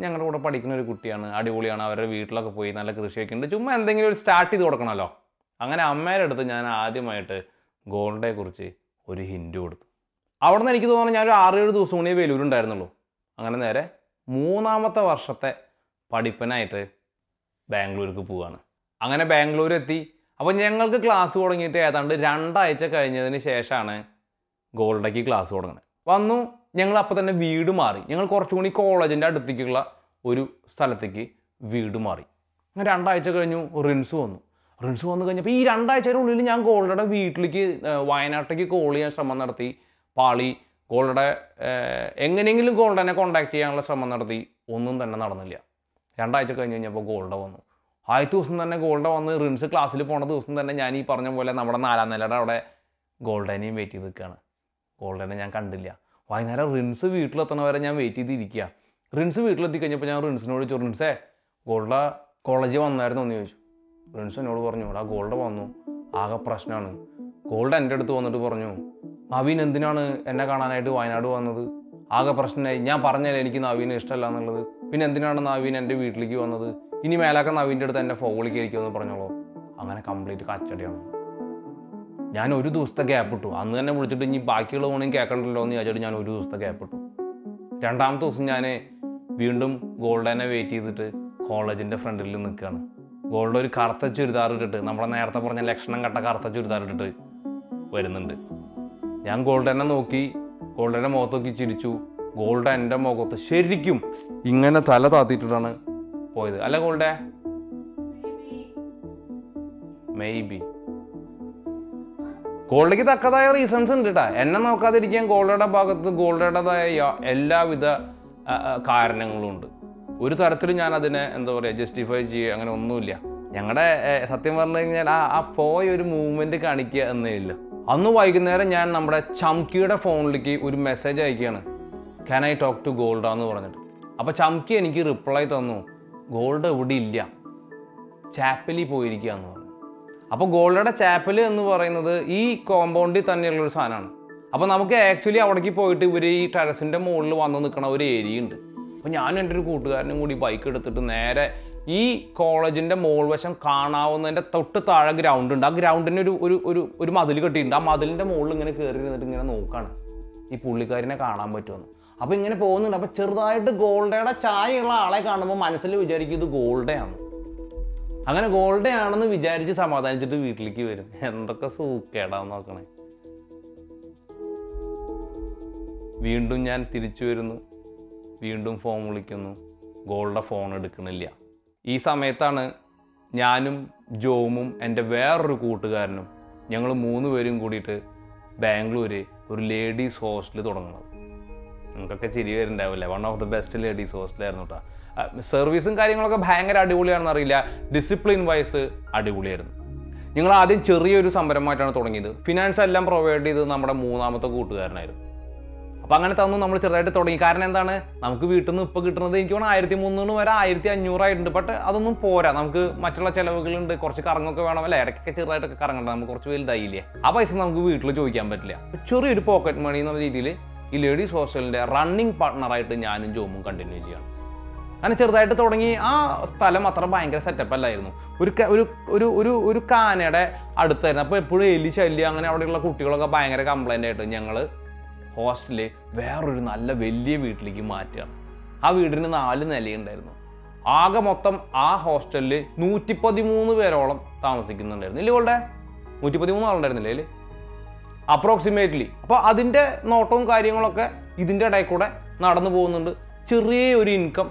ഞങ്ങളുടെ കൂടെ പഠിക്കുന്ന ഒരു കുട്ടിയാണ്, അടിപൊളിയാണ്. അവരുടെ വീട്ടിലൊക്കെ പോയി നല്ല കൃഷിയൊക്കെ ഉണ്ട്. ചുമ്മാ എന്തെങ്കിലും ഒരു സ്റ്റാർട്ട് ചെയ്ത് കൊടുക്കണമല്ലോ. അങ്ങനെ അമ്മയുടെ അടുത്ത് ഞാൻ ആദ്യമായിട്ട് ഗോൾഡയെ കുറിച്ച് ഒരു ഹിൻറ്റ് കൊടുത്തു. അവിടെ നിന്ന് എനിക്ക് തോന്നുന്നു ഞാനൊരു 6-7 ദിവസം കൂടി വേലൂരുണ്ടായിരുന്നുള്ളൂ. അങ്ങനെ നേരെ 3-ാമത്തെ വർഷത്തെ പഠിപ്പനായിട്ട് ബാംഗ്ലൂർക്ക് പോവുകയാണ്. അങ്ങനെ ബാംഗ്ലൂരെത്തി. അപ്പോൾ ഞങ്ങൾക്ക് ക്ലാസ് തുടങ്ങിയിട്ട് ഏതാണ്ട് 2 ആഴ്ച കഴിഞ്ഞതിന് ശേഷമാണ് ഗോൾഡയ്ക്ക് ക്ലാസ് തുടങ്ങുന്നത്. വന്നു ഞങ്ങൾ അപ്പം തന്നെ വീട് മാറി. ഞങ്ങൾ കുറച്ചും കൂടി കോളേജിൻ്റെ അടുത്തേക്കുള്ള ഒരു സ്ഥലത്തേക്ക് വീട് മാറി. അങ്ങനെ 2 ആഴ്ച കഴിഞ്ഞു. റിൻസ് വന്നു കഴിഞ്ഞപ്പോൾ ഈ 2 ആഴ്ചയുടെ ഉള്ളിൽ ഞാൻ ഗോൾഡയുടെ വീട്ടിലേക്ക് വയനാട്ടിലേക്ക് കോൾ ചെയ്യാൻ ശ്രമം നടത്തി. പാളി ഗോൾഡയുടെ എങ്ങനെയെങ്കിലും ഗോൾഡനെ കോൺടാക്ട് ചെയ്യാനുള്ള ശ്രമം നടത്തി. ഒന്നും തന്നെ നടന്നില്ല. 2 ആഴ്ച കഴിഞ്ഞ് കഴിഞ്ഞപ്പോൾ ഗോൾഡ വന്നു. ആദ്യത്തെ ദിവസം തന്നെ ഗോൾഡ വന്ന് റിൻസ് ക്ലാസ്സിൽ പോണ ദിവസം തന്നെ ഞാൻ ഈ പറഞ്ഞ പോലെ നമ്മുടെ 4-ാം നിലയുടെ അവിടെ ഗോൾഡനെയും വെയിറ്റ് ചെയ്ത് നിൽക്കുകയാണ്. ഗോൾഡനെ ഞാൻ കണ്ടില്ല. വൈകുന്നേരം റിൻസ് വീട്ടിലെത്തണവരെ ഞാൻ വെയിറ്റ് ചെയ്തിരിക്കുക. റിൻസ് വീട്ടിലെത്തി കഴിഞ്ഞപ്പോൾ ഞാൻ റിൻസിനോട് ചോദിച്ചു, റിൻസേ ഗോൾഡ കോളേജിൽ വന്നായിരുന്നു എന്ന് ചോദിച്ചു. റിൻസ് എന്നോട് പറഞ്ഞു, ആ ഗോൾഡ വന്നു, ആകെ പ്രശ്നമാണ്. ഗോൾഡ എൻ്റെ അടുത്ത് വന്നിട്ട് പറഞ്ഞു, നവീൻ എന്തിനാണ് എന്നെ കാണാനായിട്ട് വയനാട് വന്നത്? ആകെ പ്രശ്നമായി. ഞാൻ പറഞ്ഞല്ലേ എനിക്ക് നവീനെ ഇഷ്ടമല്ല എന്നുള്ളത്. പിന്നെ എന്തിനാണ് നവീൻ എൻ്റെ വീട്ടിലേക്ക് വന്നത്? ഇനി മേലാക്ക നവീൻ്റെ അടുത്ത് എൻ്റെ ഫോണിലേക്ക് ഇരിക്കുമെന്ന് പറഞ്ഞോളൂ. അങ്ങനെ കംപ്ലീറ്റ് കച്ചടിയാണ്. ഞാൻ ഒരു ദിവസത്തെ ഗ്യാപ്പ് ഇട്ടു. അന്ന് തന്നെ വിളിച്ചിട്ട് ഇനി ബാക്കിയുള്ള ഓണും കേൾക്കണ്ടല്ലോ എന്ന് വിചാരിച്ചിട്ട് ഞാൻ ഒരു ദിവസത്തെ ഗ്യാപ്പ് ഇട്ടു. 2-ാമത്തെ ദിവസം ഞാൻ വീണ്ടും ഗോൾഡനെ വെയിറ്റ് ചെയ്തിട്ട് കോളേജിൻ്റെ ഫ്രണ്ടിൽ നിൽക്കുകയാണ്. ഗോൾഡ് ഒരു കറുത്ത ചുരിദാറിട്ടിട്ട്, നമ്മളെ നേരത്തെ പറഞ്ഞ ലക്ഷണം കെട്ട കറുത്ത ചുരിദാറിട്ടിട്ട് വരുന്നുണ്ട്. ഞാൻ ഗോൾഡനെ നോക്കി, ഗോൾഡനെ മുഖത്ത് നോക്കി ചിരിച്ചു. ഗോൾഡ് എൻ്റെ മുഖത്ത് ശരിക്കും ഇങ്ങനെ തല താത്തിയിട്ടിട്ടാണ് പോയത്. അല്ല ഗോൾഡേ? മേബി ഗോൾഡയ്ക്ക് തക്കതായ റീസൺസ് ഉണ്ട് കേട്ടോ. എന്നെ നോക്കാതിരിക്കാൻ ഗോൾഡയുടെ ഭാഗത്ത് ഗോൾഡയുടേതായ എല്ലാവിധ കാരണങ്ങളും ഉണ്ട്. ഒരു തരത്തിലും ഞാനതിനെ എന്താ പറയുക ജസ്റ്റിഫൈ ചെയ്യുക അങ്ങനെ ഒന്നുമില്ല. ഞങ്ങളുടെ സത്യം പറഞ്ഞു കഴിഞ്ഞാൽ ആ പോയൊരു മൂവ്മെൻറ്റ് കാണിക്കുക എന്നേ ഇല്ല. അന്ന് വൈകുന്നേരം ഞാൻ നമ്മുടെ ചംകിയുടെ ഫോണിലേക്ക് ഒരു മെസ്സേജ് അയക്കുകയാണ്, can I talk to Golda എന്ന് പറഞ്ഞിട്ട്. അപ്പോൾ ചംകി എനിക്ക് റിപ്ലൈ തന്നു, ഗോൾഡ് ഇവിടെ ഇല്ല, ചാപ്പലിൽ പോയിരിക്കുക എന്ന് പറഞ്ഞു. അപ്പോൾ ഗോൾഡയുടെ ചാപ്പൽ എന്ന് പറയുന്നത് ഈ കോമ്പൗണ്ടിൽ തന്നെയുള്ളൊരു സാധനമാണ്. അപ്പോൾ നമുക്ക് ആക്ച്വലി അവിടേക്ക് പോയിട്ട് ഇവർ ഈ ടെറസിൻ്റെ മുകളിൽ വന്ന് നിൽക്കുന്ന ഒരു ഏരിയ ഉണ്ട്. ഞാൻ എൻ്റെ ഒരു കൂട്ടുകാരനും കൂടി ബൈക്ക് എടുത്തിട്ട് നേരെ ഈ കോളേജിൻ്റെ മോൾ വശം കാണാവുന്നതിൻ്റെ തൊട്ട് താഴെ ഗ്രൗണ്ട് ഉണ്ട്. ആ ഗ്രൗണ്ടിന് ഒരു ഒരു ഒരു മതിൽ കെട്ടിയിട്ടുണ്ട്. ആ മതിലിൻ്റെ മുകളിൽ ഇങ്ങനെ കയറി നിന്നിട്ട് ഇങ്ങനെ നോക്കുകയാണ് ഈ പുള്ളിക്കാരനെ കാണാൻ പറ്റുമെന്ന്. അപ്പോൾ ഇങ്ങനെ പോകുന്നുണ്ട്. അപ്പോൾ ചെറുതായിട്ട് ഗോൾഡയുടെ ചായയുള്ള ആളെ കാണുമ്പോൾ മനസ്സിൽ വിചാരിക്കും ഇത് ഗോൾഡയാണ്. അങ്ങനെ ഗോൾഡയാണെന്ന് വിചാരിച്ച് സമാധാനിച്ചിട്ട് വീട്ടിലേക്ക് വരും. എന്തൊക്കെ സൂക്കേടാന്ന് നോക്കണേ. വീണ്ടും ഞാൻ തിരിച്ചു വരുന്നു, വീണ്ടും ഫോൺ വിളിക്കുന്നു. ഗോൾഡ് ഫോൺ എടുക്കണില്ല. ഈ സമയത്താണ് ഞാനും ജോമും എൻ്റെ വേറൊരു കൂട്ടുകാരനും ഞങ്ങൾ 3 പേരും കൂടിയിട്ട് ബാംഗ്ലൂര് ഒരു ലേഡീസ് ഹോസ്റ്റൽ തുടങ്ങുന്നത്. നിങ്ങൾക്കൊക്കെ ചിരി വരുന്നുണ്ടാവില്ലേ. One of the best ladies ഹോസ്റ്റലായിരുന്നു കേട്ടോ. സർവീസും കാര്യങ്ങളൊക്കെ ഭയങ്കര അടിപൊളിയാണെന്ന് അറിയില്ല, ഡിസിപ്ലിൻ വൈസ് അടിപൊളിയായിരുന്നു. ഞങ്ങൾ ആദ്യം ചെറിയൊരു സംരംഭമായിട്ടാണ് തുടങ്ങിയത്. ഫിനാൻസ് എല്ലാം പ്രൊവൈഡ് ചെയ്തത് നമ്മുടെ 3-മത്തെ കൂട്ടുകാരനായിരുന്നു. അപ്പോൾ അങ്ങനെ തന്നു നമ്മൾ ചെറുതായിട്ട് തുടങ്ങി. കാരണം എന്താണ്, നമുക്ക് വീട്ടിൽ നിന്ന് ഇപ്പോൾ കിട്ടുന്നത് എനിക്ക് വേണം 1300 വരെ 1500 ആയിട്ടുണ്ട്. ബട്ട് അതൊന്നും പോരാ, നമുക്ക് മറ്റുള്ള ചിലവുകളുണ്ട്, കുറച്ച് കറങ്ങൊക്കെ വേണം അല്ലേ, ഇടയ്ക്കൊക്കെ ചെറുതായിട്ടൊക്കെ കറങ്ങണ്ട, നമുക്ക് കുറച്ച് വലുതായില്ലേ. ആ പൈസ നമുക്ക് വീട്ടിൽ ചോദിക്കാൻ പറ്റില്ല. ചെറിയൊരു പോക്കറ്റ് മണി എന്ന രീതിയിൽ ഈ ലേഡീസ് ഹോസ്റ്റലിൻ്റെ റണ്ണിങ് പാർട്ട്ണറായിട്ട് ഞാനും ജോമും കണ്ടിന്യൂ ചെയ്യണം. അങ്ങനെ ചെറുതായിട്ട് തുടങ്ങി. ആ സ്ഥലം അത്ര ഭയങ്കര സെറ്റപ്പ് അല്ലായിരുന്നു. ഒരു കാനയുടെ അടുത്തായിരുന്നു. അപ്പോൾ എപ്പോഴും എലി ശല്യം, അങ്ങനെ അവിടെയുള്ള കുട്ടികളൊക്കെ ഭയങ്കര കംപ്ലൈൻ്റ് ആയിട്ട് ഞങ്ങൾ ഹോസ്റ്റലിൽ വേറൊരു നല്ല വലിയ വീട്ടിലേക്ക് മാറ്റുകയാണ്. ആ വീടിന് 4 നിലയുണ്ടായിരുന്നു. ആകെ മൊത്തം ആ ഹോസ്റ്റലിൽ 113 പേരോളം താമസിക്കുന്നുണ്ടായിരുന്നു. ഇല്ലേ ഇവിടെ 113 ആളുണ്ടായിരുന്നില്ലേ അതിൽ അപ്രോക്സിമേറ്റ്ലി. അപ്പോൾ അതിൻ്റെ നോട്ടവും കാര്യങ്ങളൊക്കെ ഇതിൻ്റെ ഇടയിൽ കൂടെ നടന്നു പോകുന്നുണ്ട്. ചെറിയ ഒരു ഇൻകം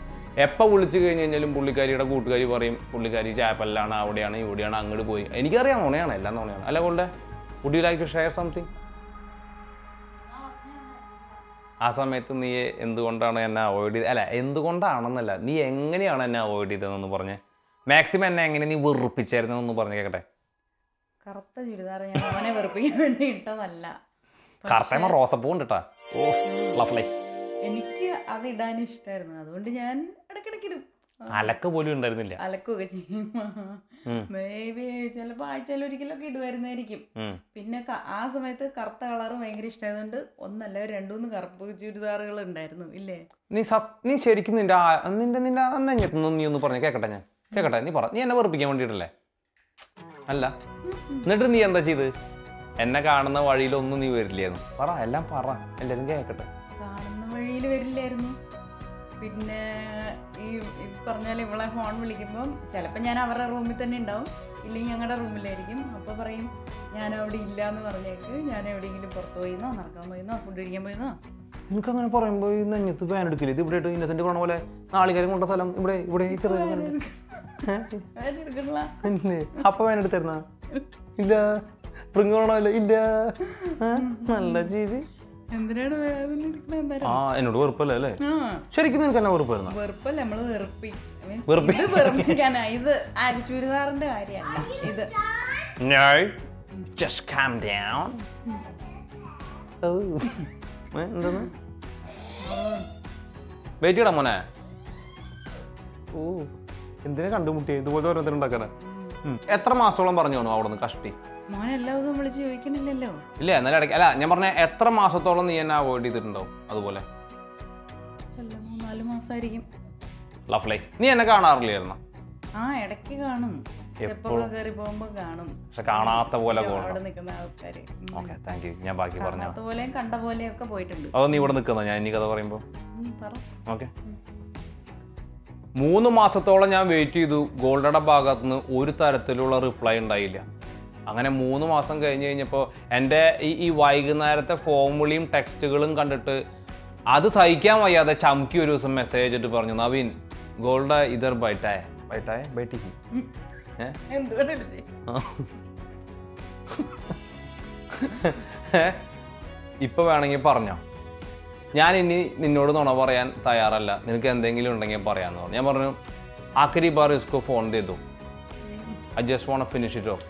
എപ്പോൾ വിളിച്ചു കഴിഞ്ഞ് കഴിഞ്ഞാലും പുള്ളിക്കാരിയുടെ കൂട്ടുകാരി പറയും പുള്ളിക്കാരി ചാപ്പല്ലാണ്, അവിടെയാണ്, ഇവിടെയാണ്, അങ്ങോട്ട് പോയി. എനിക്കറിയാം നുണയാണ്, എല്ലാം നുണയാണ്. അല്ല ഗോൾഡേ, would you like to share something? ആ സമയത്ത് നീ എന്തുകൊണ്ടാണ് എന്നെ അവോയ്ഡ് ചെയ്ത്, അല്ല എന്തുകൊണ്ടാണെന്നല്ല, നീ എങ്ങനെയാണ് എന്നെ അവോയ്ഡ് ചെയ്തതെന്ന് പറഞ്ഞ്, മാക്സിമം എന്നെ എങ്ങനെ നീ വെറുപ്പിച്ചായിരുന്നെന്ന് പറഞ്ഞ് കേക്കട്ടെ. കറുത്ത ചുരിദാർ ഞാൻ അവനെ വെറുപ്പിക്കാൻ വേണ്ടി ഇട്ടതല്ല. കറുത്തമ്മ റോസപ്പൂ ഉണ്ട് കേട്ടാ. ഓ ലഫ്ലൈ, എനിക്ക് അത് ഇടാൻ ഇഷ്ടമായിരുന്നു, അതുകൊണ്ട് ഞാൻ ഇടയ്ക്കിടയ്ക്ക് ഇടും. അലക്ക് പോലും ഉണ്ടായിരുന്നില്ല. അലക്കൊക്കെ ചെയ്യും, മേബി ചിലപ്പോൾ ആഴ്ചയിൽ ഒരിക്കലൊക്കെ ഇടുമായിരുന്നായിരിക്കും. പിന്നെ ആ സമയത്ത് കറുത്ത കളർ ഭയങ്കര ഇഷ്ടമായതുകൊണ്ട് ഒന്നല്ല 2-3 കറുപ്പ് ചുരിദാറുകൾ ഉണ്ടായിരുന്നു. ഇല്ലേ നീ ശരിക്കും നിന്റെ അന്നഞ്ഞെത്തുന്നു. നീ ഒന്ന് പറഞ്ഞു കേക്കട്ടെ, ഞാൻ കേക്കട്ടെ. നീ പറ, നീ എന്നെ വെറുപ്പിക്കാൻ വേണ്ടിയിട്ടല്ലേ? അല്ല, എന്നിട്ട് നീ എന്താ ചെയ്ത്? എന്നെ കാണുന്ന വഴിയിലൊന്നും നീ വരില്ലായിരുന്നു. പറ, എല്ലാം പറ, എല്ലാവരും കേക്കട്ടെ. കാണുന്ന വഴിയിൽ വരില്ലായിരുന്നു. പിന്നെ ഈ ഇത് പറഞ്ഞാൽ ഇവളെ ഫോൺ വിളിക്കുമ്പം ചിലപ്പോൾ ഞാൻ അവരുടെ റൂമിൽ തന്നെ ഉണ്ടാവും, ഇല്ലെങ്കിൽ ഞങ്ങളുടെ റൂമിലായിരിക്കും. അപ്പോൾ പറയും ഞാൻ അവിടെ ഇല്ലയെന്ന് പറഞ്ഞേക്ക്, ഞാൻ എവിടെയെങ്കിലും പുറത്ത് പോയിന്നോ, നടക്കാൻ പോയിന്നോ, ഫുഡ് കഴിക്കാൻ പോയിന്നോ. എനിക്കങ്ങനെ പറയുമ്പോൾ നെഞ്ഞത്ത് പാൻ എടുക്കില്ല. ഇത് ഇവിടെ ഇട്ട് ഇന്നസെൻ്റ് പോണ പോലെ നാളികേരം കൊണ്ട സ്ഥലം ഇവിടെ ഇവിടെ അപ്പം പാൻ എടുത്തിരുന്ന ഇല്ല, പ്രിങ് കൊണ്ടല്ലോ ഇല്ല, നല്ല ചെയ്ത് എന്നോട് വെറുപ്പല്ലേ അല്ലേ? ശരിക്കും നിനക്ക് എന്നെ വെറുപ്പായിരുന്നു. വെറുപ്പല്ല, നമ്മള് വെറുപ്പിക്കാനാ ഇത്. ചുരിദാറിന്റെ കാര്യമല്ല ഇത്. വെയിറ്റ് ചെയ്യടാ മോനെ. ഓ എന്തിനാ കണ്ടുമുട്ടിയ ഇതുപോലെ ഓരോരുത്തരുണ്ടാക്കാനാ. എത്ര മാസത്തോളം പറഞ്ഞു കാണും അവിടെ നിന്ന് കഷ്ടി? ഇല്ല, എന്നാലും ഇടയ്ക്ക്. അല്ല ഞാൻ പറഞ്ഞ എത്ര മാസത്തോളം നീ എന്നെ അവോയ്ഡ് ചെയ്തിട്ടുണ്ടാവും? അതുപോലെ 3-4 മാസമായിരിക്കും. ലഫ്ലൈ, നീ എന്നെ കാണാറില്ലായിരുന്നു? ആ ഇടയ്ക്ക് കാണും, പക്ഷെ കാണാത്ത പോലെ. Okay, thank you. ഞാൻ ബാക്കി പറഞ്ഞു കണ്ട പോലെയൊക്കെ പോയിട്ടുണ്ട്. അത് നീ ഇവിടെ നിൽക്കുന്ന ഞാൻ ഇനി കഥ പറയുമ്പോ ഓക്കെ. 3 മാസത്തോളം ഞാൻ വെയിറ്റ് ചെയ്തു. ഗോൾഡയുടെ ഭാഗത്തു നിന്ന് ഒരു തരത്തിലുള്ള റിപ്ലൈ ഉണ്ടായില്ല. അങ്ങനെ 3 മാസം കഴിഞ്ഞ് കഴിഞ്ഞപ്പോൾ എൻ്റെ ഈ വൈകുന്നേരത്തെ ഫോൺ വിളിയും ടെക്സ്റ്റുകളും കണ്ടിട്ട് അത് സഹിക്കാൻ വയ്യാതെ ചമക്കി ഒരു ദിവസം മെസ്സേജ് അയച്ചിട്ട് പറഞ്ഞു, നവീൻ ഗോൾഡ ഇതർ ബൈറ്റായ ബൈറ്റായ ബൈറ്റിക്ക് ഇപ്പം വേണമെങ്കിൽ പറഞ്ഞോ, ഞാൻ ഇനി നിന്നോട് നുണ പറയാൻ തയ്യാറല്ല, നിനക്ക് എന്തെങ്കിലും ഉണ്ടെങ്കിൽ പറയാമെന്ന് പറഞ്ഞു. ഞാൻ പറഞ്ഞു ആക്രി ബാർ ഇസ്കോ ഫോൺ ചെയ്തു, I just want to finish it off.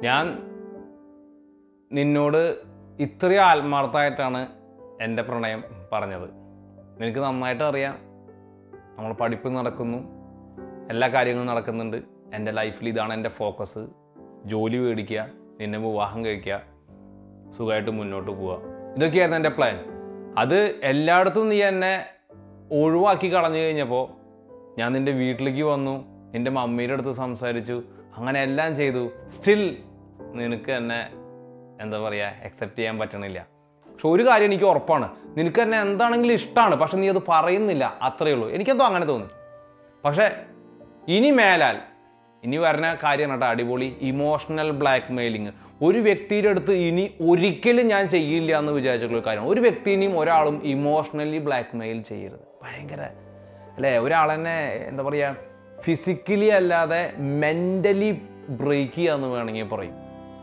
Yan Ninode Itrial Martha Tana and the Pranam Paranadu. Nikan Nitaria, our Padipunakunu, and La Carianakand, and the lively done and the focus, Joli Vidikia, Ninamu Wahangakia, Sugatumu no to Gua. The care and the plan. Other Eladun Yene Uruaki Karanjabo, Yan in the Vitliguanu, in the Mamma to some side to Hangan still. നിനക്ക് എന്നെ എന്താ പറയാ accept ചെയ്യാൻ പറ്റണില്ല പക്ഷെ ഒരു കാര്യം എനിക്ക് ഉറപ്പാണ് നിനക്ക് എന്നെ എന്താണെങ്കിലും ഇഷ്ടാണ് പക്ഷെ നീ അത് പറയുന്നില്ല അത്രേ ഉള്ളൂ എനിക്ക് എന്തോ അങ്ങനെ തോന്നി പക്ഷെ ഇനി മേലാൽ ഇനി വരുന്ന കാര്യം നട അടിപൊളി ഇമോഷണൽ ബ്ലാക്ക്മെയിലിംഗ് ഒരു വ്യക്തിയുടെ അടുത്ത് ഇനി ഒരിക്കലും ഞാൻ ചെയ്യില്ല എന്ന് വിചാരിച്ചിട്ടുള്ള കാര്യം ഒരു വ്യക്തിയെയും ഒരാളും ഇമോഷണലി ബ്ലാക്ക്മെയിൽ ചെയ്യരുത് ഭയങ്കര അല്ലേ ഒരാൾ എന്നെ എന്താ പറയാ ഫിസിക്കലി അല്ലാതെ മെന്റലി ബ്രേക്ക് ചെയ്യാന്ന് വേണമെങ്കിൽ പറയും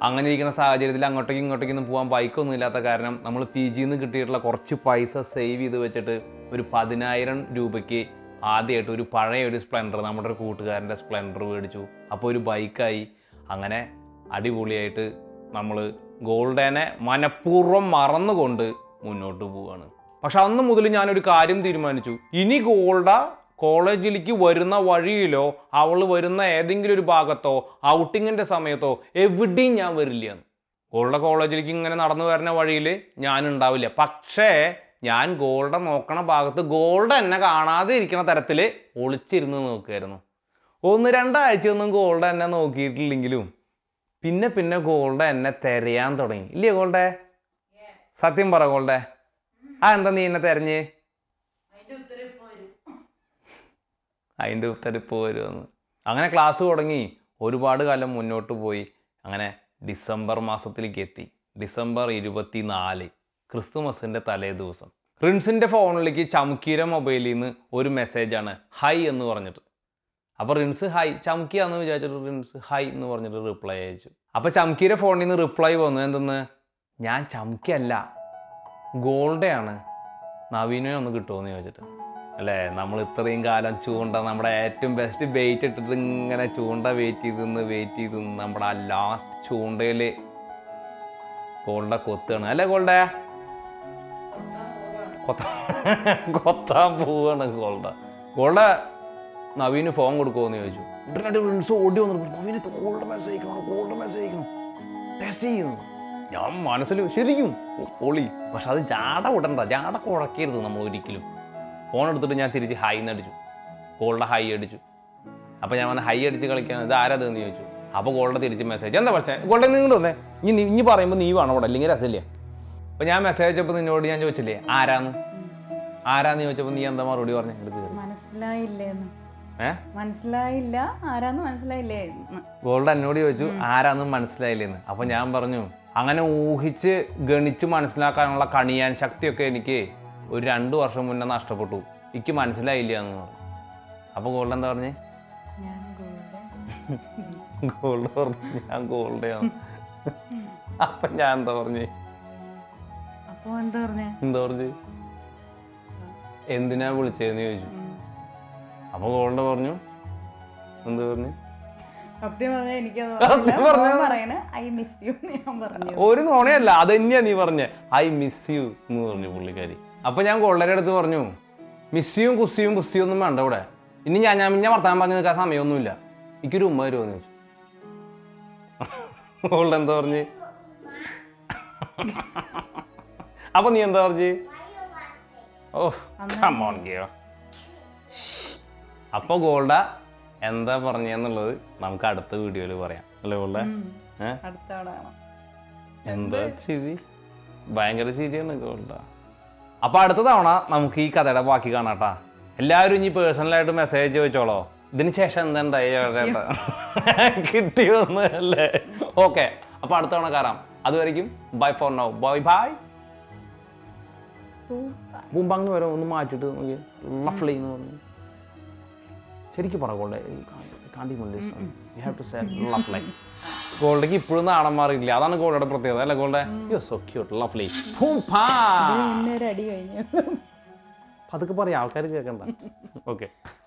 Angana Saji, Lango taking or taking the Puan Baikon, Lata Garnam, Namal PG in the Gitila Corchi Paisa, Savi the Vegeta, with Padinairan, Dubeke, Adia to Pare, the Splendor, Namatra Kutka and the Splendor Virtu, Apuri Baikai, Angane, Adibulator, Namal Goldane, Manapuro Marano Gonde, Muno to Buana. Pashan the Mudulian to Kadim the Manichu. Ini Golda. College like Verna Varilo, Aval Verna Edingrid Bagato, outing and the Sameto, Evidina Verilian. Golda college looking and another Verna Varile, Yan and Davila, Pakshe, Yan Golda, Mokana Bagato, Golda and Nagana, the Ricanatele, old Chirno Kerno. Only Randa, Chirno Golda and no Gitlingilum. Pinna Pinna Golda and a Terriantoring. Legolda Satimbara Golda Anthony in a Terni. I do the poet. I'm going to class over me. Urubada Galam Munotu boy. I'm going to December Masatiliketti. December Idubatina Ali. Christmas in the Taledusum. Rinse in the phone like a chamkiram of Bailin, Uri message on a high and ornate. Upper rinse high, chamki and the rinse high and ornate reply. Upper chamkira phone in the reply one and then Yan chamkella. Gold Diana Navino on the Gutoni. Namultering Island Chunda, number at investigated and a chunda weighted in the weighted number last chundele Golda Cotan. I like Golda Cotambu and Golda. Golda Navini Fong would go near you. Didn't so do the Golda Messiah, Golda Messiah. Testing Yam, honestly, Shirium, Oli, Pasada Jada wouldn't the Jada or a kid in the Modiculum. Phone to the Natiri high energy, cold high energy. Upon a higher chicken, the other than you. Upon gold the message, and the was golden in the Nibarim, you are not a linger as Ilya. When I message upon the Nordian Jochile, Aran, you chop in the end of the Mordio. Manslai Len. Eh? Manslai La, Aran, Manslai Len. Golden Nodio, Aran, Manslai Len. Upon Yambarnu. Angano Hitch, Gurnichu Manslaka and Lakani and Shakti Okaniki. We ran do or someone and asked about two. Iki Mansilla Ilian. Apo golden orne? Gold or golden. Apayan orne. Upon Dorne. Dorje. Endina will change. Apo golden orne? Dorne. I miss you. I miss you. Upon young old letter to our new. Monsieur Gusium Gusium the Mandora. In Yanam Yamataman Casami Nula. You could do murder on it. Old and Dorney. Apa ni anda orji? Oh, come on, girl. Apa golda? Anda pernah ni lalu, nama kita ada video lebaraya. Lebar lah. Ada ada. Anda ciri, bayangkan ciri mana golda? Apa ada tu dah orang, nama kita ada ada baki kan ata. Semua orang ni personal itu message je colo. Dini session dan dah je ata. Kitiun le. Okay. Apa ada tu orang karam? Adu erikim. Bye for now. Bye bye. Bumbang tu orang, orang macam tu, macam lovely tu. Serius pernah gold le? Kandi mula listen. You have to say lovely. Gold lagi purna ada marik le. Ada nak gold ada perhati ada gold le. You so cute, lovely. Pumpa. Ini ready aja. Padahal kau pernah yang alkali kerja kan? Okay.